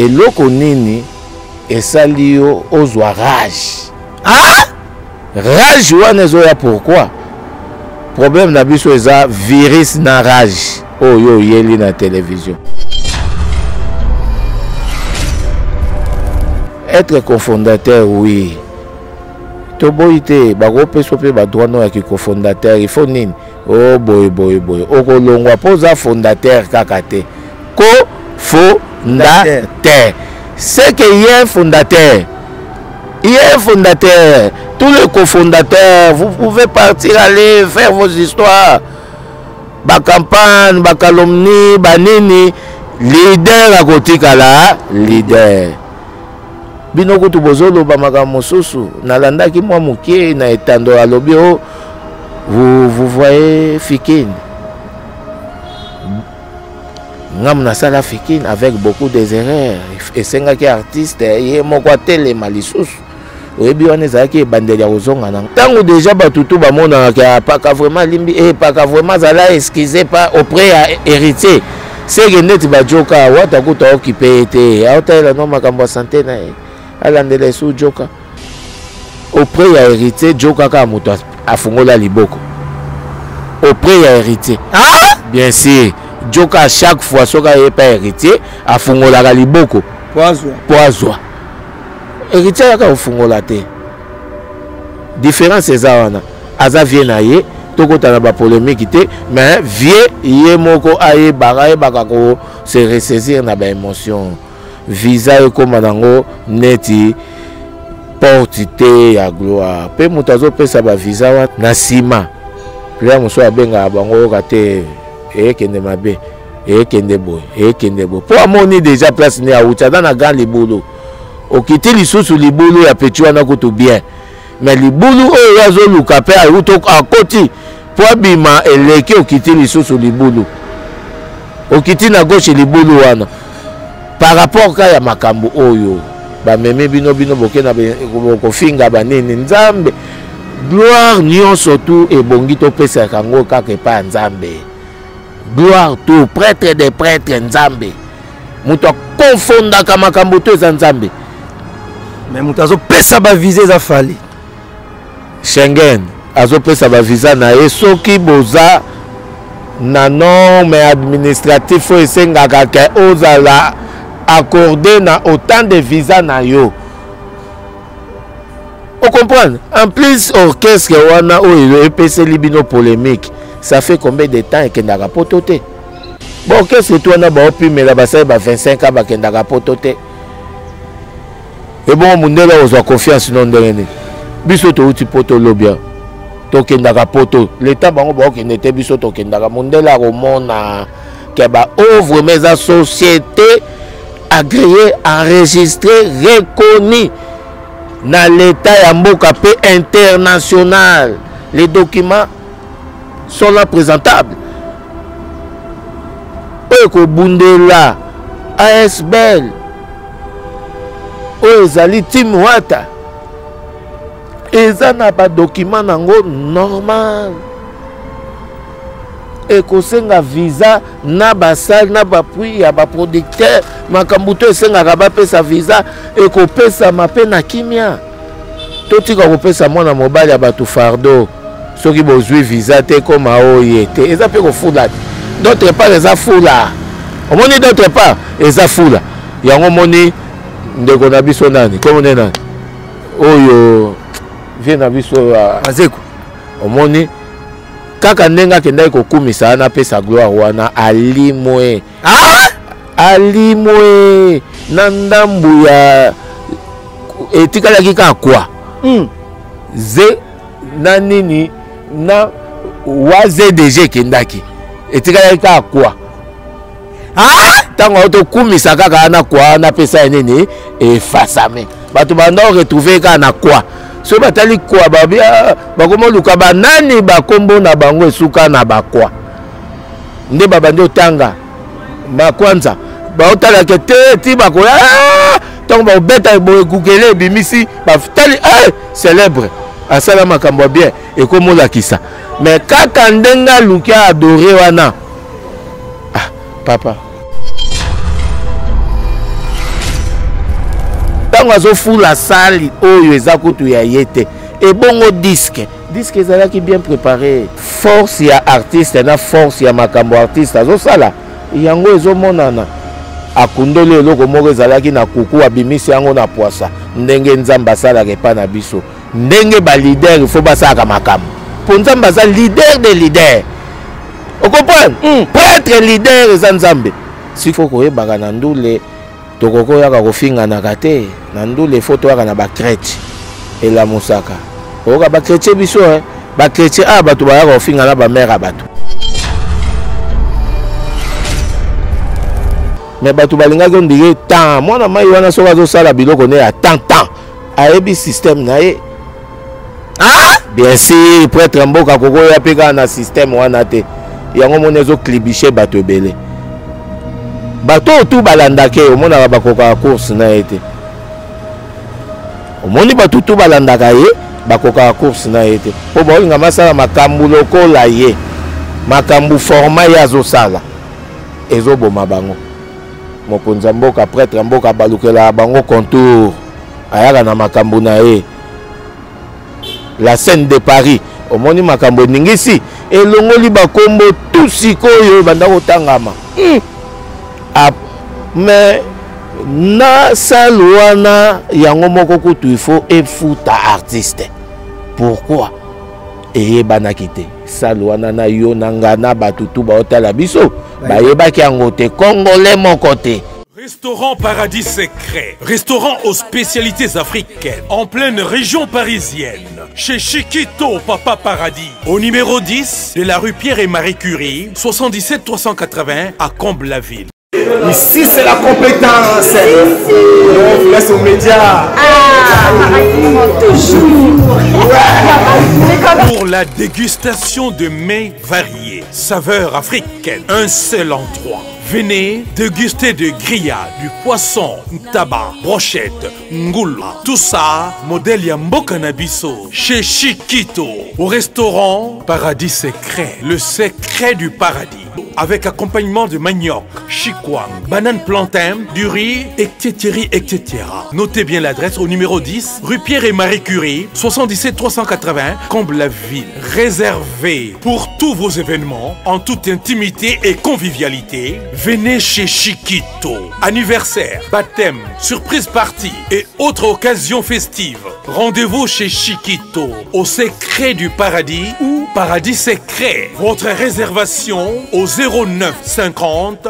Et loko nini esali yo ozwa rage. Ah! Rage wana ezoya pourquoi? Problème na biso eza virus na rage. Oh yo yeli na télévision. Être cofondateur oui. Toboite bago peso pe ba droit no ya cofondateur, il faut nini? Oh boy boy boy. Okolongwa poza fondateur kakate. Ko fo fondateur. C'est qu'il y a un fondateur. Il y a un fondateur. Tous les cofondateurs, vous pouvez partir, aller faire vos histoires. Ba campagne, ba calomnie, ba nini. Leader à côté là, leader. Binoko tubozolo ba magamo sosu. Nalanda ki moi mouké na etando à lobio. Vous voyez Fikine. Namna sala Fikine avec beaucoup d'erreurs et c'est un artiste et mon côté les malissous et bien on est à qui bandelia aux ondes tant que déjà batutu ba mon n'a pas qu'à vraiment limbi et pas qu'à vraiment zala esquisé pas auprès à hériter c'est que net ba joka wata kuta occupé été à hôtel la non ma cambo santé na à l'endele sous joka auprès à hériter joka ka moto à fongola liboko auprès à hériter ah bien sûr Joka chaque fois soka est pas héritier à fongola galiboko poisoa héritier à fongola te différence c'est ça on a ça vient naie toko tana ba polémique te mais vie yemoko aye baraye bakako se ressaisir na ba émotion visage comme nango neti portité ya gloire pe mutazo pe ça ba visage na sima pria muso abenga bango kate et qui ne m'a pas et qui ne boit et qui ne boit pour moi on est déjà place ni à outre dans la gare les boulots au quitter les sous les boulots à petit on a tout bien mais les boulots au réseau le capé à route à côté pour bima et les qui au quitter les sous les boulots au quitter la gauche les boulots par rapport à ma cambo oyo bah même bino bokena bokofinga banene nzambe gloire nyon surtout et bongito pesa kango kake pa nzambe gloire tout prêtre des prêtres nzambe muto konfonda kama kamboto za nzambe mais mutazo pesa ba viser za fali Schengen azo pesa ba visa na yeso ki boza na norme administrative fo esenga kaka ozala accordé na autant de visa na yo on comprend en plus orchestre wana o EPC libino polémique. Ça fait combien de temps qu'il n'a pas pototé? Bon, qu'est-ce que toi n'a pas pu mais la basse 25 ans qu'il n'a pas pototé? Et bon, on est là aux confiance non dernier. Bisoto outi poto lobia. Token n'a pas poto. L'état bango bon qu'il n'était bisoto qu'il n'a pas mondela romana qui va ouvrir mes associatés agréées, enregistrées, reconnues dans l'état et en mocapé international. Les documents sont là présentables. Eko Bundela, AS Bell, Oezali TEAM WATA. Eza n'a pas de document normal. Eko senga visa, n'a pas sal, n'a pas prix, n'a pas producteur. Makambuto senga n'a pas sa visa, eko pesa ma pe na kimia. Toti ka pesa moi na mobile ya batu fardo. Ceux qui ont besoin de visa, comme ils ont fait d'autres pas, ils ont fait là. Au moins, d'autres pas, ils ont fait là. Il y a un moment où on a vu son nani. Comment on est là? Oh, yo, viens à Bissot à Zeko. Au moment où quand on est là, on a fait sa gloire, on a Ali Moué. Ah! Ali Moué! Nandambouya! Et tu as quoi? Zé, nanini. Na waze deje kendaki etikala ka kwa ah tango to kumisa kaka na kwa na pesa nini e fasame batu bando retrouver ka na kwa so batali kwa babia bakomo luka banani bakombo na bango suka na bakwa nde babando tanga makwanza baotala kete ti bakoya tango ba beta bo googler bimisi batali eh célèbre asala makambo bien et comme on l'a qui ça mais kaka ndenga luka adoré wana ah papa on la salle et bon disque. Disque est qui bien préparé. Force y a artiste, na force y a makambo artiste. Azo sala. Yango ezo monana. Akundole loko moko ezalaki na kuku abimisi yango na poisa. Ndenge nzamba sala ke pa na biso. Ndenge ba leader fo basaka makambo. Po nzamba za leader des leaders. On comprend? Prêtre leader za nzambe. Si faut ko yebaka na ndule tokoko yaka kofinga na kate. Na ndule foto yaka na ba crête. Et la mosaka. On va chrétien biso hein. Ba chrétien a ba to ba yaka kofinga na ba mère abato. Mais bato balinga ko ndire tant moi na mai wana so kazo sala biloko ne ya tant a ebi système na ye ah bien sûr prêtre mboka koko ya peka na système wana te yango monezo clibiche bato belé bato tout balanda ke o mona ba koka course na ete o moni bato tout balanda ka ye ba koka course na ete o ba linga masala makambu lokola ye makambu format ya zo sala ezo boma bango mokonza mboka prêtre mboka balukela bango contour ayaka na makambo na ye la scène de Paris omoni makambo ningisi elongoli bakombo tout sikoyo banda kotangama mais na salwana yango moko kutu il faut efuta artiste pourquoi eyebana kite salwana na yo nanga na batutu baotala biso Restaurant Paradis Secret, restaurant aux spécialités africaines, en pleine région parisienne, chez Chiquito Papa Paradis, au numéro 10 de la rue Pierre et Marie Curie, 77 380 à Comble-la-Ville. Ici c'est la compétence. On laisse aux médias. Toujours. Ouais. Pour la dégustation de mets variés, saveurs africaines, un seul endroit. Venez déguster de grillades, du poisson, tabac, brochette, ngoula. Tout ça, modèle Yambo Cannabiso, chez Chiquito, au restaurant Paradis Secret, le secret du paradis. Avec accompagnement de manioc, chikwang, banane plantain, du riz, etc. Notez bien l'adresse au numéro 10, rue Pierre et Marie Curie, 77 380, Comble-la-Ville. Réservé pour tous vos événements, en toute intimité et convivialité, venez chez Chiquito. Anniversaire, baptême, surprise party et autres occasions festives. Rendez-vous chez Chiquito, au secret du paradis ou paradis secret. Votre réservation au 09 50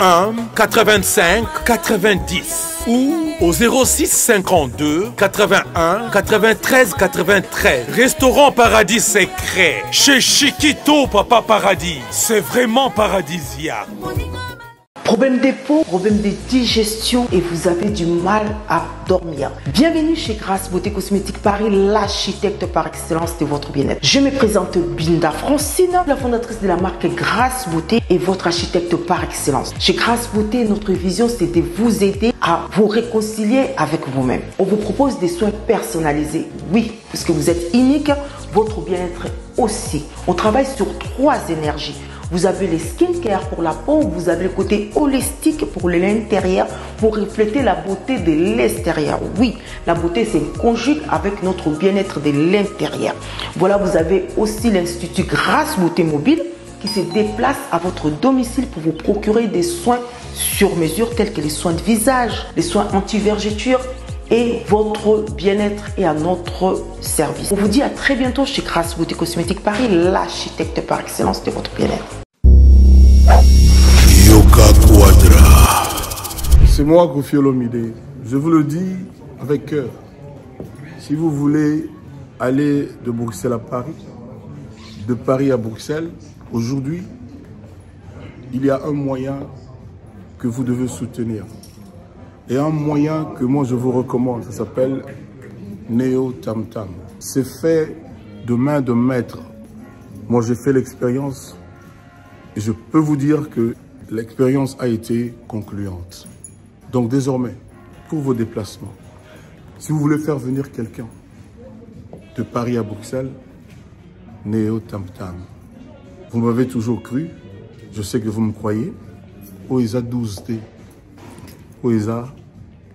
01 85 90 ou au 06 52 81 93 93. Restaurant Paradis Secret chez Chiquito Papa Paradis. C'est vraiment paradisiaque. Problème des peaux, problème des digestions et vous avez du mal à dormir. Bienvenue chez Grâce Beauté Cosmétique Paris, l'architecte par excellence de votre bien-être. Je me présente Binda Francine, la fondatrice de la marque Grâce Beauté et votre architecte par excellence. Chez Grâce Beauté, notre vision c'est de vous aider à vous réconcilier avec vous-même. On vous propose des soins personnalisés, oui, puisque vous êtes unique, votre bien-être aussi. On travaille sur 3 énergies. Vous avez les skincare pour la peau, vous avez le côté holistique pour l'intérieur, pour refléter la beauté de l'extérieur. Oui, la beauté c'est conjugue avec notre bien-être de l'intérieur. Voilà, vous avez aussi l'Institut Grâce Beauté Mobile qui se déplace à votre domicile pour vous procurer des soins sur mesure tels que les soins de visage, les soins anti-vergetures et votre bien-être est à notre service. On vous dit à très bientôt chez Grâce Beauté Cosmétique Paris, l'architecte par excellence de votre bien-être. C'est moi Kofi Olomide. Je vous le dis avec cœur. Si vous voulez aller de Bruxelles à Paris, de Paris à Bruxelles, aujourd'hui, il y a un moyen que vous devez soutenir. Et un moyen que moi je vous recommande, ça s'appelle Neo Tam Tam. C'est fait de main de maître. Moi j'ai fait l'expérience et je peux vous dire que l'expérience a été concluante. Donc désormais, pour vos déplacements, si vous voulez faire venir quelqu'un de Paris à Bruxelles, Neo Tam Tam. Vous m'avez toujours cru, je sais que vous me croyez, OESA 12D. OESA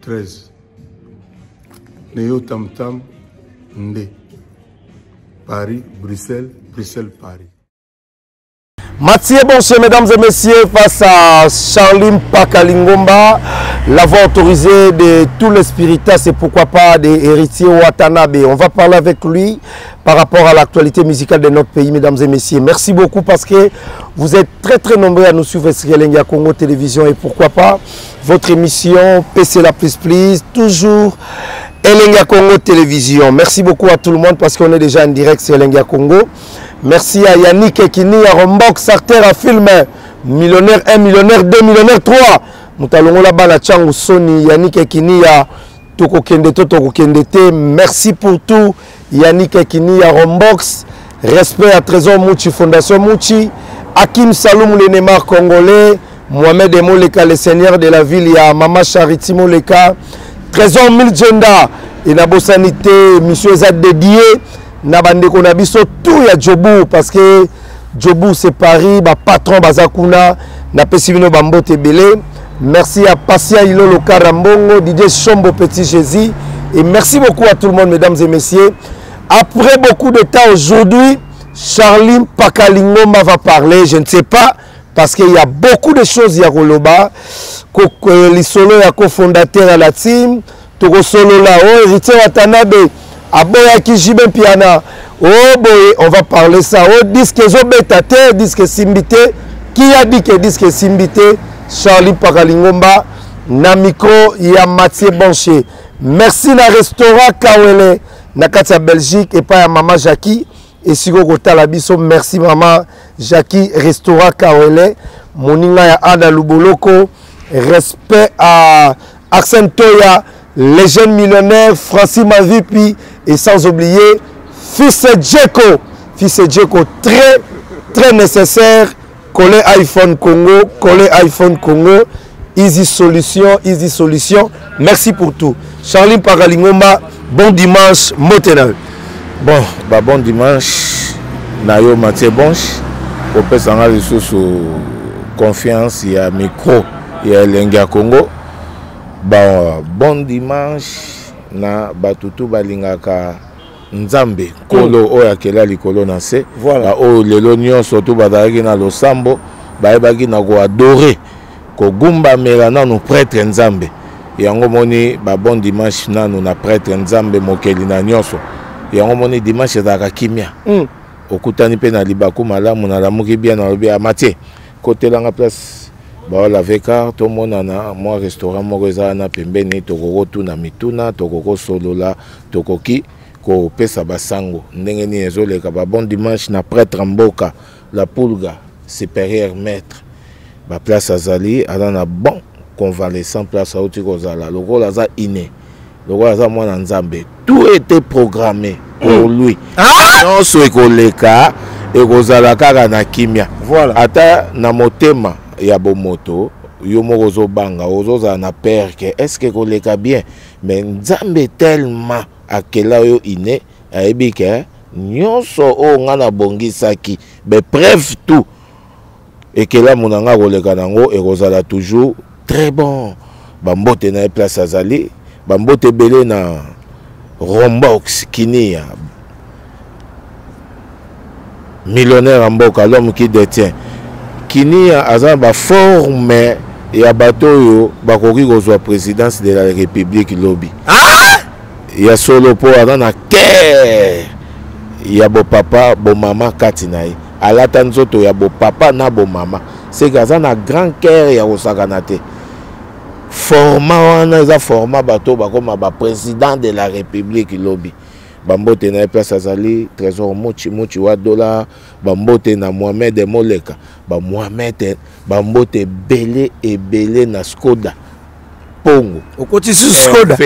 13, Neo Tam Tam, Ndé. Paris, Bruxelles, Bruxelles, Paris. Mathieu Boncher, mesdames et messieurs, face à Charly Mpaka Lingomba, l'avant autorisé de tous les spiritas et pourquoi pas des héritiers Watanabe. On va parler avec lui par rapport à l'actualité musicale de notre pays, mesdames et messieurs. Merci beaucoup parce que vous êtes très nombreux à nous suivre sur Elengi Ya Congo Télévision et pourquoi pas votre émission PC La Plus Plus, toujours Elengi Ya Congo Télévision. Merci beaucoup à tout le monde parce qu'on est déjà en direct sur Elengi Ya Congo. Merci à Yannick Ekini, à Rombox, Sartre, à Film, Millionnaire 1, Millionnaire 2, Millionnaire 3. Moutalongo là-bas, la Tchangou, Sony, Yannick Ekini, à Toko Kendeto, Toko Kendete. Merci pour tout. Yannick Ekini, à Rombox. Respect à Trésor Mouchi, Fondation Mouchi. Hakim Saloum, le Némar congolais. Mohamed Emoleka, le seigneur de la ville, à Mama Charity Moleka. Trésor Miljenda, et Nabo Sanité, Monsieur Zad dédié. Nabande Konabiso, tout ya Djobou, parce que Djobou c'est Paris, ba patron Bazakuna, Napesivino Bambo Tebele. Merci à Passia Ilolo Karambongo, Didier Chombo Petit Jésus. Et merci beaucoup à tout le monde, mesdames et messieurs. Après beaucoup de temps aujourd'hui, Charly Mpaka Lingomba va parler, je ne sais pas, parce qu'il y a beaucoup de choses, il y a Roloba, Lisolo ya cofondateur à la team, Togo Solo Lao, Héritier Watanabe. Aboyaki Jibé Piana, oh boy, on va parler ça. Oh, disque Zobetate, disque Simbité. Qui a dit que disque Simbité? Charly Mpaka Lingomba, Namiko, ya Mathieu Boncher. Merci na restaurant Kawelen, Nakatia Belgique, et pas à Maman Jackie. Et si vous avez merci Maman Jackie, restaurant Kawelen. Moninga ya Ada Luboloko, respect à Accentoya. Les jeunes millionnaires, Francis Mavipi, et sans oublier, Fils Djeko. Fils Djeko, très nécessaire. Coller iPhone Congo, coller iPhone Congo. Easy solution, easy solution. Merci pour tout. Charly Mpaka Lingomba, bon dimanche, Motenal. Bon, bah bon dimanche, Nayo Mathieu Bonche. Pour personne a les sources confiance, il y a micro, il y a Elengi Ya Congo. Bon dimanche na batutu balingaka nzambe kolo oya kela likolo na se voilà o lelo nyonso to bazalaki na losambo bayebaki na ko adorer ko gumba mela nanu prêtre nzambe yango moni ba bon dimanche nanu na prêtre nzambe mokeli na nyonso yango moni dimanche ezalaka kimia okutani pe na libaku malamu na lamuki bien na lobi ya matie kote langa place. Bah, la VK, tout le monde a un restaurant, un pembeni, tokoko tuna mituna, tokoko solola, tokoki, ko pesa basango. Ndengeni ezole ka bon dimanche na prêtre mboka, la pulga supérieur maître. Ba place azali, ala na bon convalescent place a outi kozala. Le rôle aza iné. Le rôle aza mwana nzambe. Tout était programmé pour lui. Non so ko leka e kozala kaka na kimia. Voilà. Ata na motema Yabo moto, Yomorozo Banga, Ozoza na perke, est-ce que koleka bien? Mais Nzambe tellement à kela yo iné, a ebike, nyonso o ngana bongi saki, mais preuve tout. Et kela mounanga koleka nango, et Rosala toujours très bon. Bambote na place azali, bambote belé na Rombox, Kinia. Millionnaire en boka, l'homme qui détient. Kini a formé et a bateau la présidence de la République lobby. Il y a solo pour Adana Ké. Il y a beau papa, beau maman Katinaï. À la Tanzoto, il y a beau papa, na beau maman. C'est Gazana grand cœur, il y a au Saganate. Format, on a format bateau, comme président de la République lobby. Bambo tena place azali trésor mochi wa dollar bambo tena Mohamed Moleka ba Mohamed bambo te belé et belé na Skoda Pongo okoti su Skoda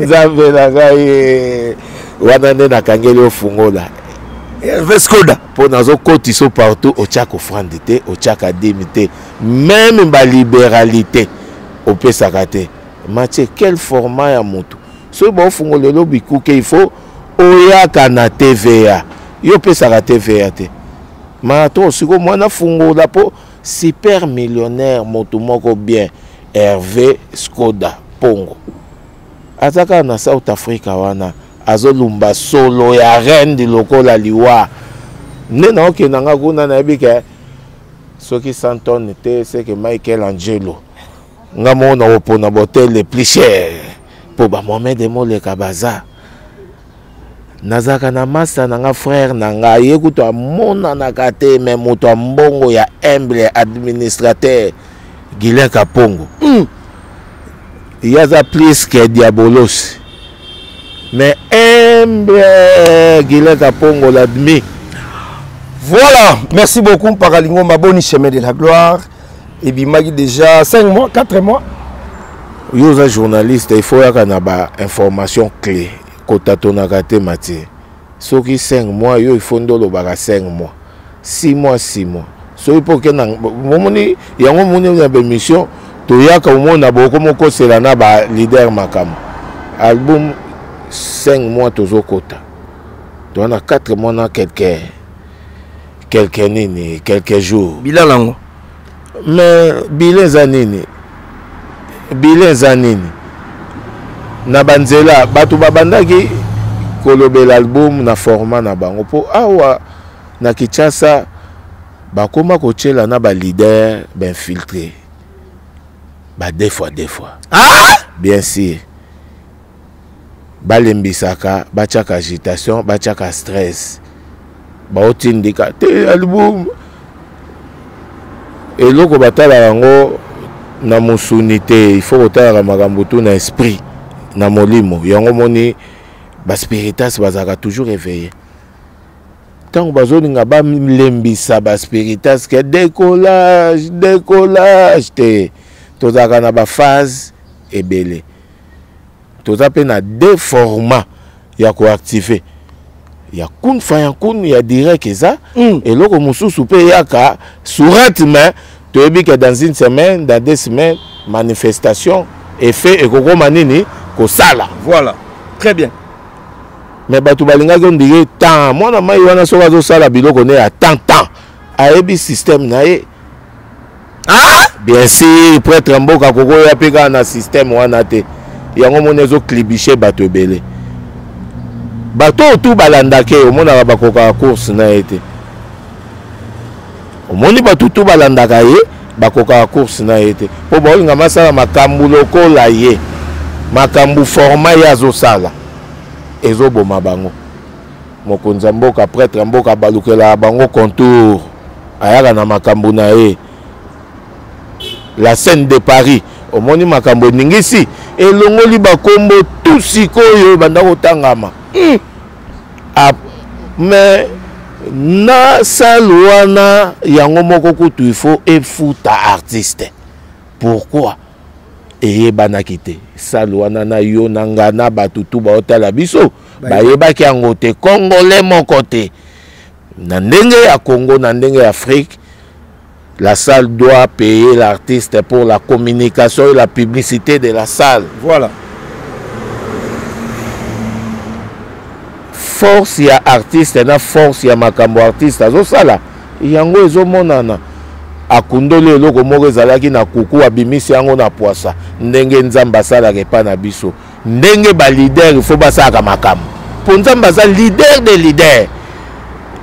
nzambe na gaye wana ne na kangeli ofungola Hervé Skoda po nazo koti so partout au tchak offrande te au tchak adimité même ba libéralité au pesakate Mathieu quel format ya moto. Ce bon fongo le lobby qu'il faut oya kana TVA. Yo pesa la TVA te. Mato siko mwana fongo la po super millionnaire moto moko bien Hervé Skoda Pongo. Azaka na South Africa wana azolumba solo ya rendi lokola liwa. Nena oke nanga kuna na ebike soki Santon te c'est que Michael Angelo ngamona opona botel les plus chers pour ba Mohamed Mole Kabaza. Nazaka na masa nanga frère nanga yekuta mona nakate même oto mbongo ya humble administrateur Guilain Kapongo. Il y a plus que Diabolos. Mais humble Guilain Kapongo l'admet. Voilà, merci beaucoup Mpaka Lingomba, bon chemin de la gloire. Et bien, il y a déjà 5 mois, 4 mois. Il y a un journaliste, il faut qu'il y ait des informations clés. Ce qui est 5 mois, il faut qu'il y ait 5 mois. 6 mois, 6 mois. So pour que il y a une mission, il y a un leader makam. Album 5 mois toujours quota. Donc on a 4 mois dans quelques jours. Bilan lango. Mais bilan zanini. Na banzela batu babandaki kolobe l'album na format na bango po awa na Kinshasa. Bakoma kochela na ba leader ben filtré. Ba des fois. Ah bien sûr. Ba lembisaka, ba chaka agitation, ba chaka stress. Ba otindika te album. Et loko batala yango na mosunité, il faut otala makambo tout na esprit, na molimo. Yango moni ba spiritas bazaka toujours éveillé. Quand on a un spiritas qui décollage, tout ça a une phase et belé. Tout ça a deux formats qui sont activés. Il y a un coup, il y a direct et ça. Et là, on se soupe, il y a sourate, mais tu as dit que dans une semaine, dans 2 semaines, manifestation, effet, et qu'on manini, qu'on sala. Voilà, très bien. Mais bato balinga on dirait tant moi na mai wana so bazo sala biloko ne a tant a ebi système na e ah bien sûr prêtre mboka koko ya peka na système wana te yango monezo clibiché bato belé bato tout balandake o mona ba koka course na été o moni bato tout balandaka ye ba koka course na été po ba olinga masala makambu lokola ye makambu forma ya zo sala ezobo mabango mokonza mboka prêtre mboka balukela bango contour ayaka na makambo na ye la scène de Paris omoni makambo ningisi elongoli bakombo tout sikoyo banda kotangama mais na salwana yango moko kutu il faut efuta artiste pourquoi et banakite salwana na yo nanga na batutu ba otala biso ba yebaki yango te congolais mon côté na ndenge ya Congo na ndenge ya Afrique la salle doit payer l'artiste pour la communication et la publicité de la salle voilà force ya artiste na force ya makambo artiste azo sala yango ezomonana akundole loko moko ezalaki na kuku abimisi yango na poisa ndenge nzamba salaka pa na biso ndenge ba leader il faut basaka makam pour nzamba za leader des leaders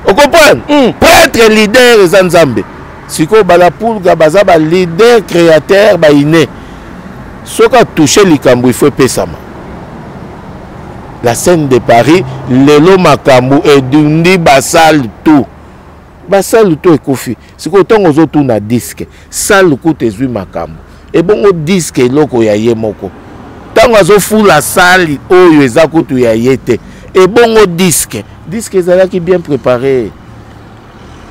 on comprend prêtre leader za nzambe siko bala pulga baza ba leader créateur ba iné soka toucher likambo il faut pesama la scène de Paris lelo makambu edundi basal tout ba salle tout est confi siko tongo zo tout na disque salle ko tezui makambo et bongo disque loko ya ye moko tango azo fula salle oyo eza kutu ya yete et bongo disque ezala ki bien préparé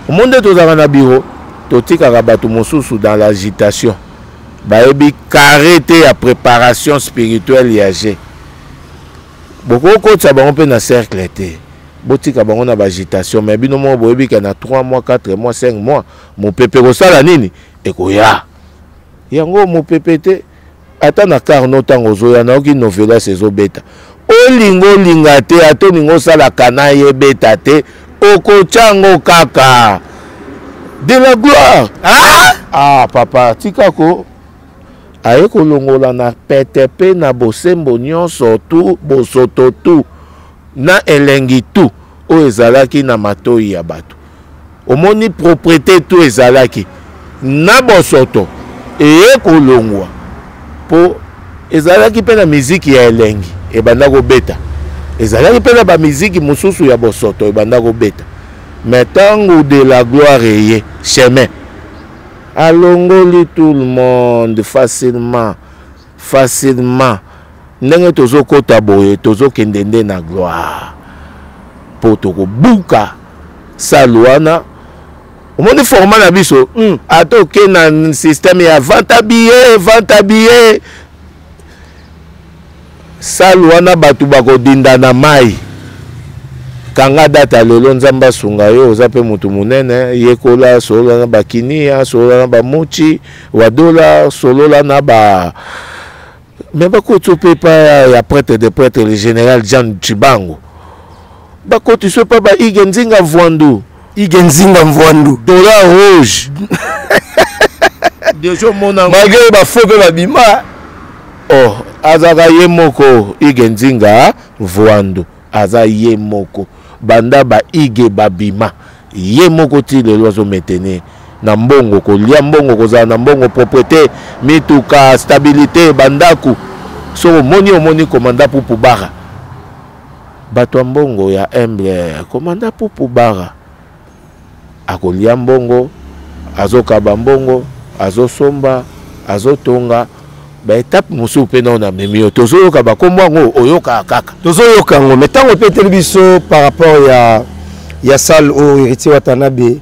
au monde to za na bureau to tika ka bato mosusu dans l'agitation ba ebi carré te ya préparation spirituelle ya je boko ko tsa ba on pe na cercle te botika bango na agitation mais bino mo boyebi ka na 3 mois 4 mois 5 mois mon pépé ko sala nini ekoya yango mon pépé te ata na carno tango zo ya na oki novela sezo beta olingo linga te atoningo sala kana ye beta te okochango kaka de la gloire ah papa tikako aye kolongola na petepe na bosembo nyonso tu bosoto tu na elengi tu o ezalaki na matoi ya bato omoni propriété tu ezalaki na bosoto eye kolongwa po ezalaki pe na miziki ya elengi ebanda kobeta ezalaki pe na ba miziki mosusu ya bosoto ebanda kobeta mais tango de la gloire eye chemin alongoli tout le monde facilement, facilement. Nenge tozo kota boye, tozo kendende na gloire. Potoko buka saluana. Au monde formal abiso, ato ke na système ya vente habillé. Saluana batu bako dinda na mai. Kanga data lelo nzamba sunga yo ozape mutu munene yekola solo na bakinia solo na bamuchi wadola solo na ba mais bakoto pepa ya prêtre des prêtres le général Jean Chibango bakoto se papa Igenzinga Mvwandu dollar rouge déjà mona malgré ba faux ba bima oh azaka yemoko Igenzinga Mvwandu aza yemoko banda ba ige babima ye moko ti le loiseau maintenir na mbongo ko lia mbongo koza na mbongo propriété mituka stabilité bandaku so moni komanda pupu bara bato mbongo ya emble komanda pupu bara akolia mbongo azokaba mbongo azosomba azotonga ba étape musu pe na na memio tozoyoka bakomwango oyoka kaka tozoyoka ngo metango pe telebiso par rapport ya salle o héritier Watanabe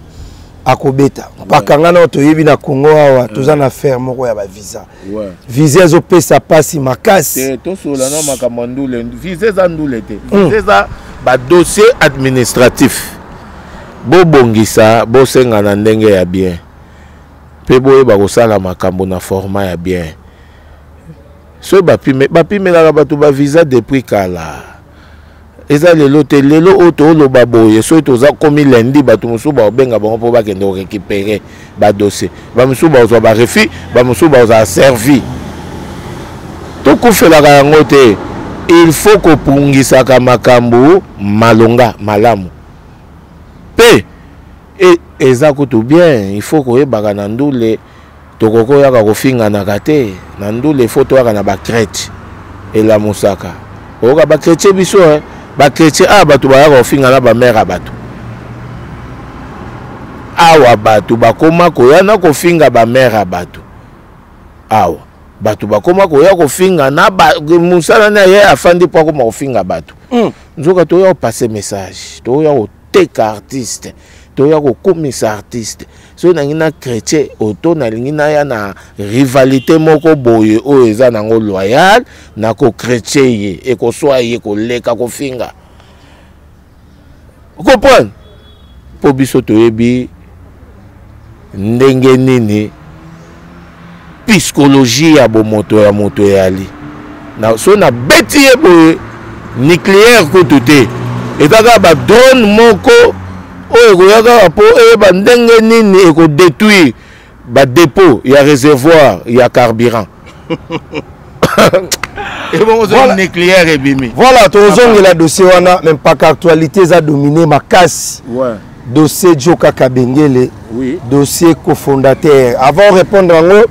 akobeta bakanga na to yebi na Congo awa tozana faire moko ya ba visa visa zo pesa pasi makasi to sola na makamandule visa za ndule te visa za ba dossier administratif bobongisa bosenga na ndenge ya bien pe boye ba kosala makambo na format ya bien so bapime la bato ba visa depuis kala eza lelo oto lo baboye so toza komi lundi bato musu ba benga bango po ba kende récupérer ba dossier ba musu ba zo ba refi ba musu ba zo servi to ko fela ka ngote il faut ko pungisa ka makambu malonga malamu pe et ezako to bien il faut ko yebaka na ndule tokoko yaka kofinga na kate na ndule foto yaka na bakrete ela musaka oka bakrete biso bakrete abatu bayaka kofinga na ba mère abatu awa batu bakoma koya na kofinga ba mère abatu awa batu bakoma koya kofinga na ba musala na ye afandi po akoma kofinga batu nzoka toya opase message toya oteka artiste toya kokomisa artiste so na ngina chrétien auto na ngina ya na rivalité moko boye o eza nango loyal na ko chrétien ye e ko soa ye ko leka ko finga comprendre po biso to yebi ndenge nini psychologie ya bomoto ya moto yali na so na beti ye boye nucléaire ko toté et taka ba drone moko oyo koyaka po eba ndenge nini ekodétruire badépôt ya réservoir ya carburant nucléaire ebimi voilà tozongela dossier wana même pas qu'actualité eza dominer makasi dossier DJO K KABENGELE dossier cofondateur avant répondre ango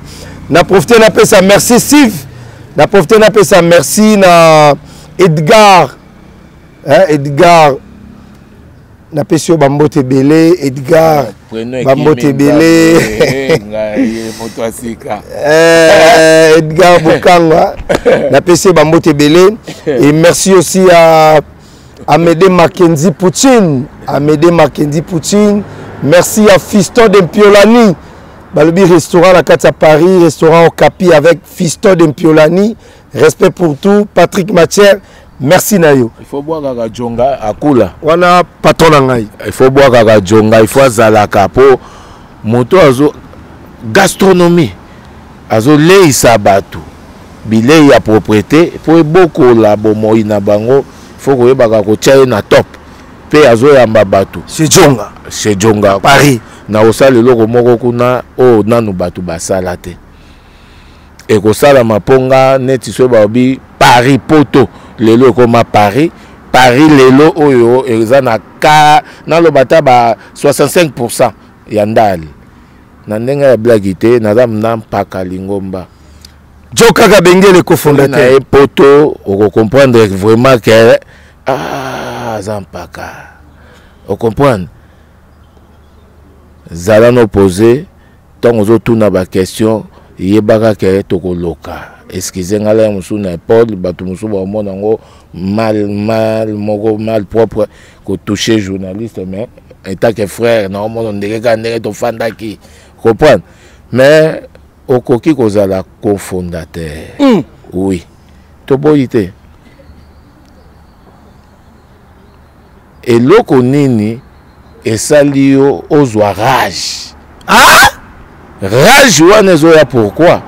na profiter na pesa merci Steve na profiter na pesa merci na Edgar na pesio bambote belé Edgar bambote belé Edgar Bokanga na pesio bambote belé et merci aussi à Amédée Mackenzie Poutine merci à Fiston Dempiolani balobi restaurant la Katsa Paris restaurant Okapi avec Fiston Dempiolani respect pour tout Patrick Mathieu merci Nayo. Il faut boire à Djunga à Kula. Wana patonangai. Il faut boire à Djunga, il faut azala kapo moto azo gastronomie. Azo lei sabatu. Bilei ya propriété pour boko la bomoi na bango, faut ko yebaka ko tchaye na top. Pe azo ya mbabatu. Chez Djunga Paris na osale loko moko kuna o nanu batu basala te. et que ça la maponga neti so babi Paris poto lelo comme Paris Paris lelo oyo ezana ka na lobata ba 65% ya ndali na ndenga ya blague té na Madame Mpaka Lingomba DJO K KABENGELE cofondateur et poto on comprendre vraiment que ah Zampaka on comprendre Zalano poser tant aux autres na ba question yebaka ke tokoloka excusez moi là musu na pod bato musu ba monango mal moko mal propre ko toucher journaliste mais en tant que frère na mon ndeke ka ndeke to fanda ki comprendre mais okoki kozala cofondateur oui to boyité et loko nini esali yo ozwa rage ah rage wana ezoya pourquoi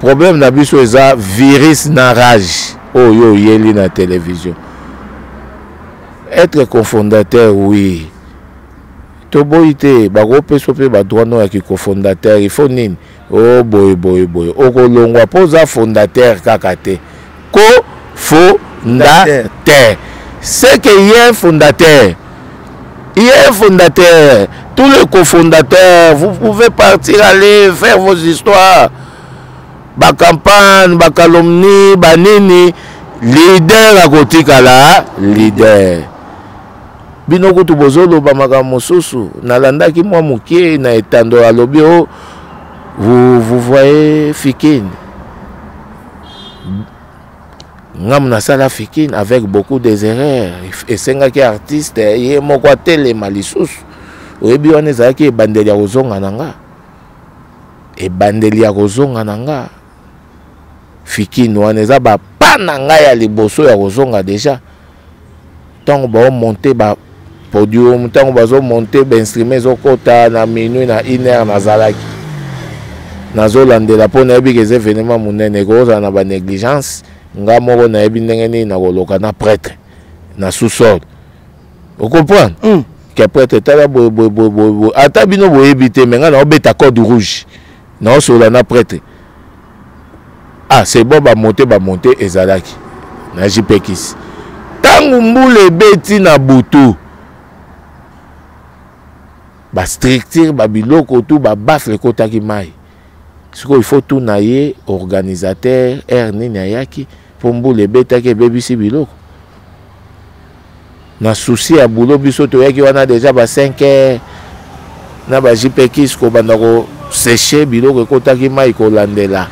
problème na biso eza virus na rage oyo yeli na télévision être cofondateur oui toboyité bako peso pe ba droit no ya ki cofondateur il faut nini oh boy okolongwa poza fondateur kaka te cofondateur c'est que il est fondateur tous les cofondateurs, vous pouvez partir, aller faire vos histoires. Ba campagne, ba calomnie, ba nini, leader à côté là, leader. Binoko tu bozolo ba makambo susu, na landa ki mwa mukie na etando alobio. Vous voyez Fikine. Ngamna sala Fikine avec beaucoup des erreurs. Et senga ki artiste, yé mo kwa télé malisusu. Oyebi wana ezalaki ebandeli ya kozonga na nga Fikine wana eza bapa na ngai ya liboso ya kozonga deja ntango baomonte bapodium ntango bazomonte bainstrument ezokota na minui na iner nazalaki nazolandela mpo nayebi ka eza evenema monene ekozala na banégligence nga moko nayebi ndenge nini nakoloka na prêtre na sous-sol okomprendre après tu as boy ata bino boy éviter mais on bête code rouge non sur la prêtre ah c'est bon ba monter ezalaki na jipekis tangu mbule beti na butu ba structure ba biloko tout ba bafle kota ki mai ce qu'il faut tout nayer organisateur erni nayaki pour mbule beta ke bebisi biloko na souci à boulot biso to yaki wana déjà ba 5 heures na ba jipekis ko bandako sécher biloko ekotaki mai kolandela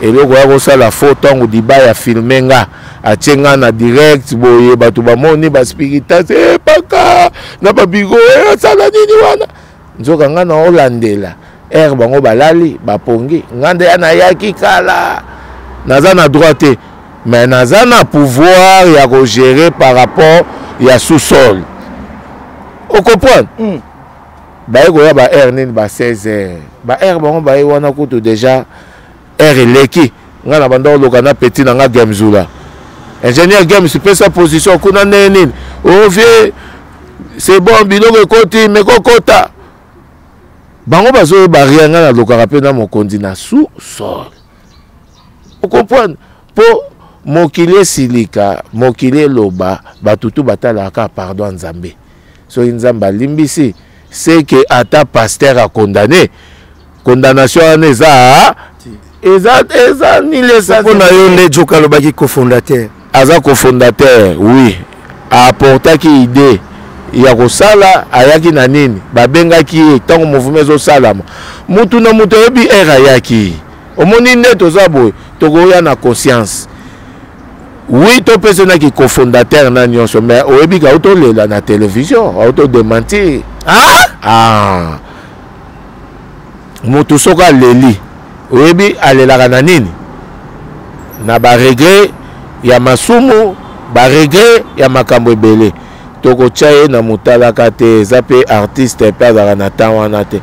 eloko ya kosala foto ntango dibaya ya filme nga atie nga na direct boye bato bamoni baspiritate Mpaka na babigo asala nini wana nzoka nga na olandela bango balali bapongi nga nde anayaki kala naza na droite mais nous avons un pouvoir à gérer par rapport à sous-sol. Vous comprenez? Bah, il y a Ernine, 16 heures. Bah, il y a déjà Erleki. On a un petit dans la game. Ingénieur game, c'est sa position. On a Ernine. On vient, c'est bon, binôme côté, mais kokota. Bah, on va se barrer dans le carapé dans mon continent sous-sol. Vous comprenez? Pour Mokile silika, mokile loba, batutu batalaka pardon Nzambe. So Nzamba limbisi, c'est que ata pasteur a condamné. Condamnation aneza. Eza ni les ça. On a eu DJO K loba ki cofondateur. Aza cofondateur, oui. A apporta ki idée. Ya kosala ayaki na nini? Babenga ki tango mouvement zo salama. Mutu na mutu ebi era yaki. Omoni neto zabo togoya na conscience. Oui, ton personnage qui est cofondateur, mais il y a la télévision, il démentir. Ah! Mon tout ce qui est l'éli, il y a la rananine. Il y a un regret, il y a un soumou, il y a un regret, il y a un cambouébélé. Tokochaye na mutalakate, zape artiste, père de la nata, wanate.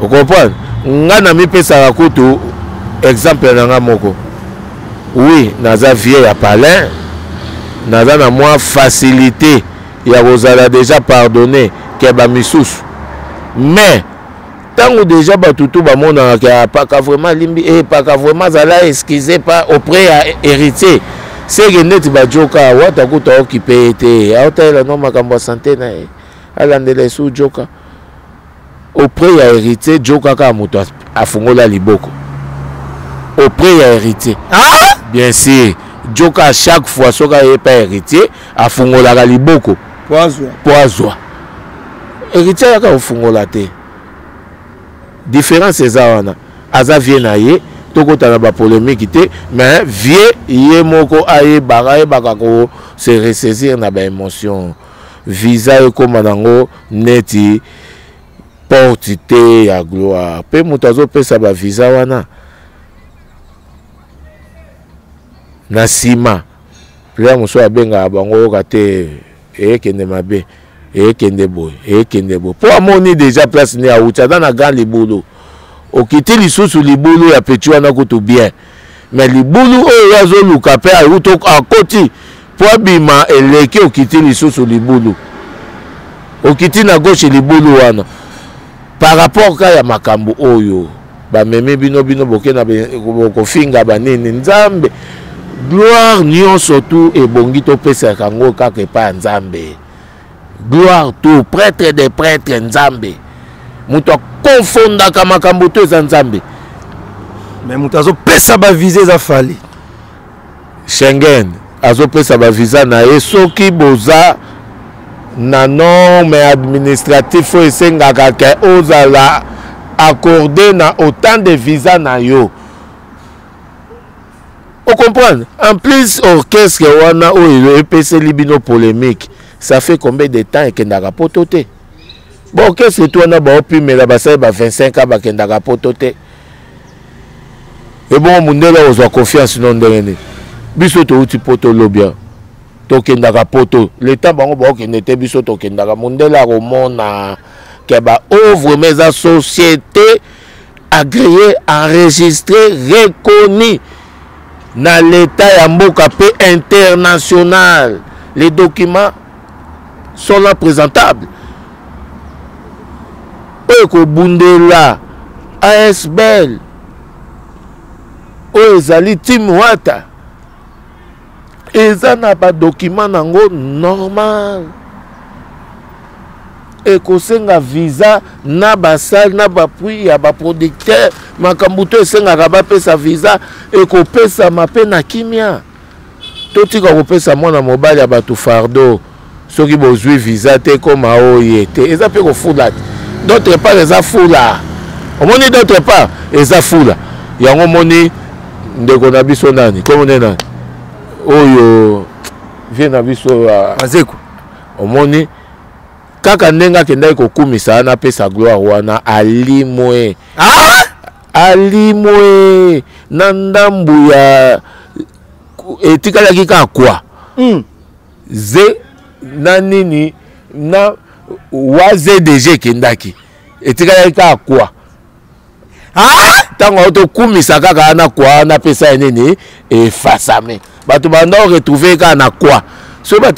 Vous comprenez? Nganami pesa kutu, exemple nangamoko. Oui, naza vieille à palais, naza na moins facilité, ya vous a déjà pardonné, keba misous. Mais, tant déjà tout le monde n'a pas vraiment limbi et pas vraiment excusé pas auprès à hériter. C'est que net bajoka wata kuta occupé été autant la norme comme santé na alande les sous joka auprès à hériter joka ka moto afungola liboko auprès à hériter ah bien sûr joka chaque fois soka est pas héritier afungola liboko poisoa héritier ka ofungola té différence ezana aza vienaye polémique mais vieux yemoko aye baraye bakako se ressaisir na ba émotion visa ekomanango neti portité ya gloire pe mutazo pesa ba visa wana na sima pla muso abenga bango kate ekende mabe ekende boy po amoni déjà place ni a uta dans la grande libolo au quitter les sous sur les boulots à Pétuana Koutou bien. Mais les boulots au Yazo Loukapé à Outok à Koti. Pour Bima et Leke au quitter les sous sur les boulots. Au quitter la gauche et les boulots. Par rapport à Makambo Oyo, Bameme Bino Bokena Bokofinga Banine Nzambe. Gloire Nyon surtout et Bongito Pesa Kango Kakepa Nzambe. Gloire tout prêtre des prêtres Nzambe. Mouta confondre Kamakambo tous ensemble. Mais mouta zo pesa ba visa za fali. Schengen, azo pesa ba visa na esoki boza na norme administratif o esenga kaka ozala accordé na autant de visa na yo. On comprend. En plus orchestre wana o le EPC libino polémique. Ça fait combien de temps que ndaka pototé? Bon, qu'est-ce que toi n'a pas pu mais la basse 25 ans qui n'a pas pototé. Et bon, mon élève, on a confiance non dernier. Bisoto tu poto lobia. Tokendara poto. Le temps bango bon qui n'était bisoto kendara. Mon élève roman na keba ouvre mes associations agréées, enregistrées, reconnues dans l'État et en mocapé international. Les documents sont là présentables. Eko Bundela, AS Bell, Oezali TEAM WATA, Eza n'a pas de document normal. Eko Senga visa, n'a pas sal, n'a pas pris, n'a pas producteur, ma Kambuto Senga rabape sa visa, Eko Pesa ma peine à Kimia. Toti Kako Pesa mon amobal, y'a pas tout fardeau. Ceux qui ont eu visa, t'es comme à Oyete. Eza peut refouler. D'autre part, les affaires là. On monnaie d'autre part, les affaires là. Il y a un monnaie de Gonabisonani. Comment on est là? Oh yo, viens à Bisso à Azeko. On monnaie. Kakanenga Kendai Kokumi, ça n'a pas sa gloire. Wana Ali Moe. Ah! Ali Moe. Nandambuya. Et Tikala Kika quoi? Zé Nanini. Na. Waze DG Kendaki. Et tu as quoi? Ah! Tant que tu as quoi, on a fait ça et face à moi. Tu as retrouvé quoi? Si tu as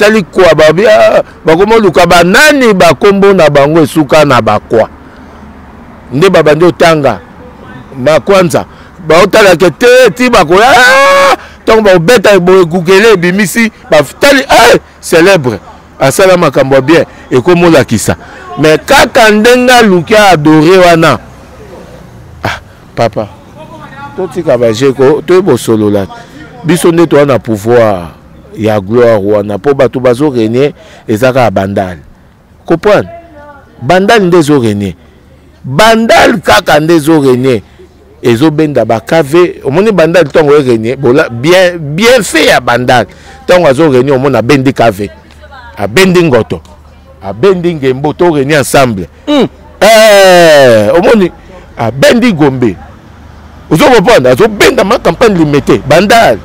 quoi, tu as Asala makambo bien et comme la kisa. Mais quand ndenga luka adoré wana. Ah papa. Toti kabaje ko to bosolo la. Bisonde to na pouvoir ya gloire wana po bato bazo renier ezaka bandal. Comprendre? Bandal ndezo renier. Bandal kaka ndezo renier. Ezo benda bakave omoni bandal tongo renier. Bien fait ya bandal. Tongo azo renier omona bendi kave. À bending auto, à bending et moto réunis ensemble. Au moins, à bending gombe. Vous comprenez? À bending ma campagne limitée, bandal.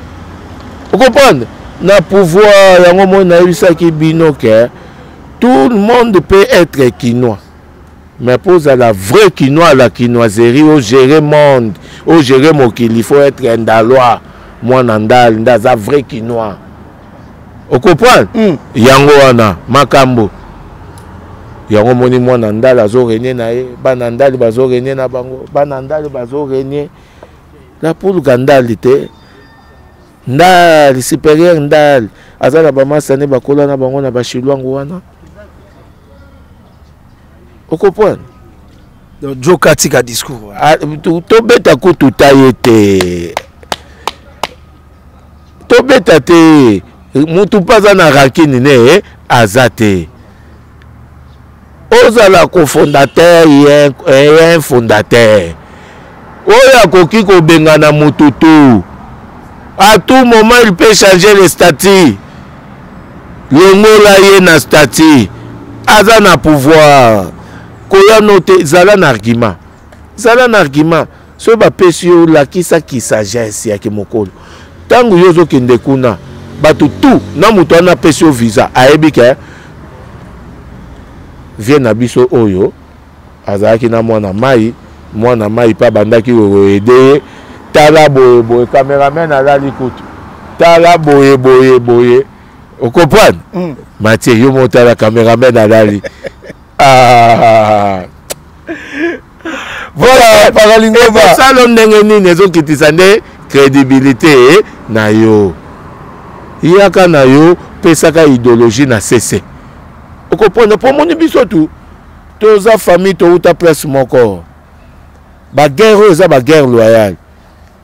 Vous comprenez? Na pouvoir, y a un moment na eu ça qui binoque. Tout le monde peut être quinois, mais pour la vraie quinois, la quinoiserie, au gérer monde, au gérer mon qu'il faut être un dalois, moi nandal, dans la vraie quinois. Vous comprenez? Yango wana, makambo. yango moni mwana ndala azorene na ye bana ndali bazorene na bango bana ndali bazorene la poule gandalité ndali supérieur ndali azala ba masane bakola na bango na bashilwangu wana okopona joka tika discours to beta ko totayete to beta te mutu paza na rakini ne azate ozala cofondateur et un fondateur. Oya koki ko bengana mututu. À tout moment il peut changer les statuts. Le mot là yé na statut. Azana pouvoir. Koya noté zalan argument. Zalan argument. Ce ba pesio la kisa ki sagesse ya ke mokolo. Tangu yozo kende kuna batutu na mutu na pesio visa aebike. Vienne à Bisso Oyo, Azaki na Mwana Mai pas bandaki ou aider, Tala boye boye, caméraman à la l'écoute, Tala boye boye boye, vous comprenez? Mathieu, vous montez la caméraman à la l'écoute. Ah. Voilà, Paralingomba. C'est ça l'on les autres qui tisane crédibilité, Nayo. Il y a qu'à Nayo, Pesaka idéologie n'a cessé. Vous comprenez? Pour mon émission, tout. Tous les familles, tout ta place, mon corps. La guerre, c'est la guerre loyale.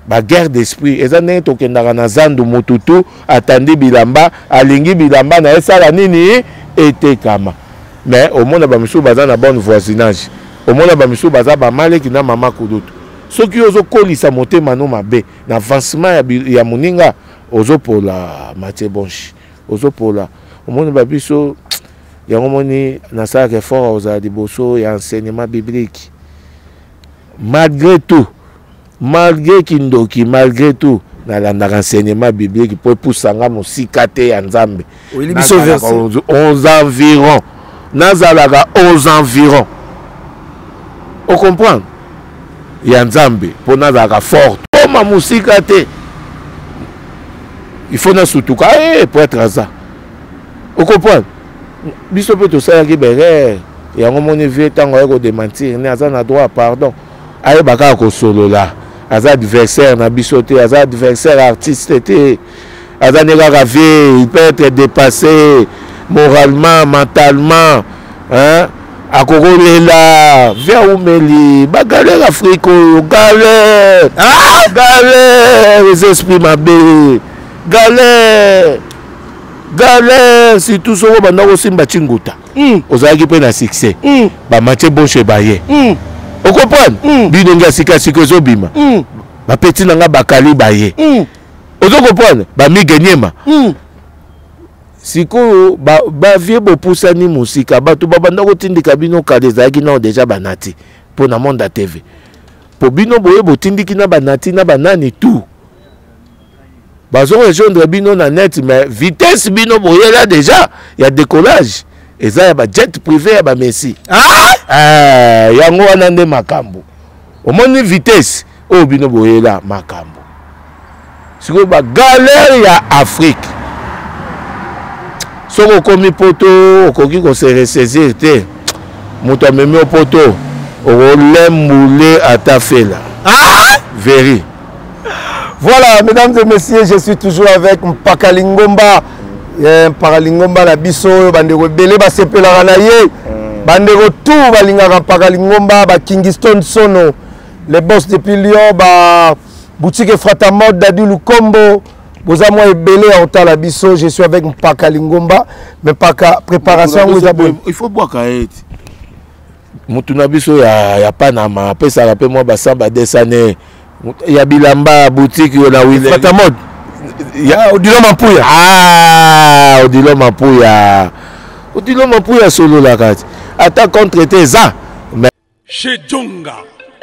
La guerre d'esprit. Et ça, n'est pas que Naranazandou Moutoutou, attendez Bilamba, Alingi Bilamba, Naesalanini, et Tekama. Mais au moins, il y a un bon voisinage. Au moins, il y a un malé qui n'a pas maman Koudout. Ceux qui ont collé sa montée, Manon Mabé, l'avancement, il y a Mouninga, Ozo pour la Mathieu Bonche. Ozo pour la. Au moins, il y a un effort il y a un enseignement biblique. Malgré tout, malgré Kindoki, malgré tout, dans l'enseignement biblique, pour pousser à mon cicaté en Zambie. Oui, il y 11 environ. Nazalaga 11 environ. Vous comprenez? Il y a Zambie, pour Nazalaga fort. Comme à mon cicaté. Il faut nous surtout pour être ça. Vous comprenez? Bissot peut tout ça, il y a un moment où il y a un démentir, il y a un droit à pardon. Aye baka ko solo la aza adversaire na bisoté aza adversaire artiste té aza nega ravé il peut être dépassé moralement mentalement hein akokolela vers umeli bagalère afrique galère ah galère les esprits mabé galère galère si tout solo banda ko simba chinguta ozaki pe na succès ba match bon chez baye vous comprenez? Bidonga sikasiko zobima. Ba petit nanga bakali baye. Vous comprenez? Ba mi ganyema. Siko ba vie bo poussa ni musika ba to babanda ko tindika bino kadezaki na déjà banati pour na monde TV. Pour bino boye bo tindiki na banati na banani tout. Bazo rejoindre bino na net mais vitesse bino boye là déjà, il y a décollage. Et ça, il y a jet privé, il y a Messi. Ah! Il y a un Makambo. Au moins, vitesse, il y a Makambo. C'est une galère, il y a Afrique. Si on commis poteau, on se ressaisir. On a mis au poteau. On l'a moulé à ta fête. Ah! Véri. Voilà, mesdames et messieurs, je suis toujours avec Mpaka Lingomba. Paralingomba la biso bandeko belé ba sepelaka na ye bandeko tout balingaka Paralingomba ba Kingston Sono les boss depuis Lyon ba boutique Fratamode Dadu Lukombo bozamwa ebelé en ta la biso je suis avec Mpaka Lingomba mais pas préparation il faut boire kaet mutuna biso ya Panama après ça la pe moi ba samba desane ya bilamba boutique yo la wile Fratamode ya odilo mapuya ah odilo mapuya solo la carte attaque contre tes ça mais... Chez Djunga,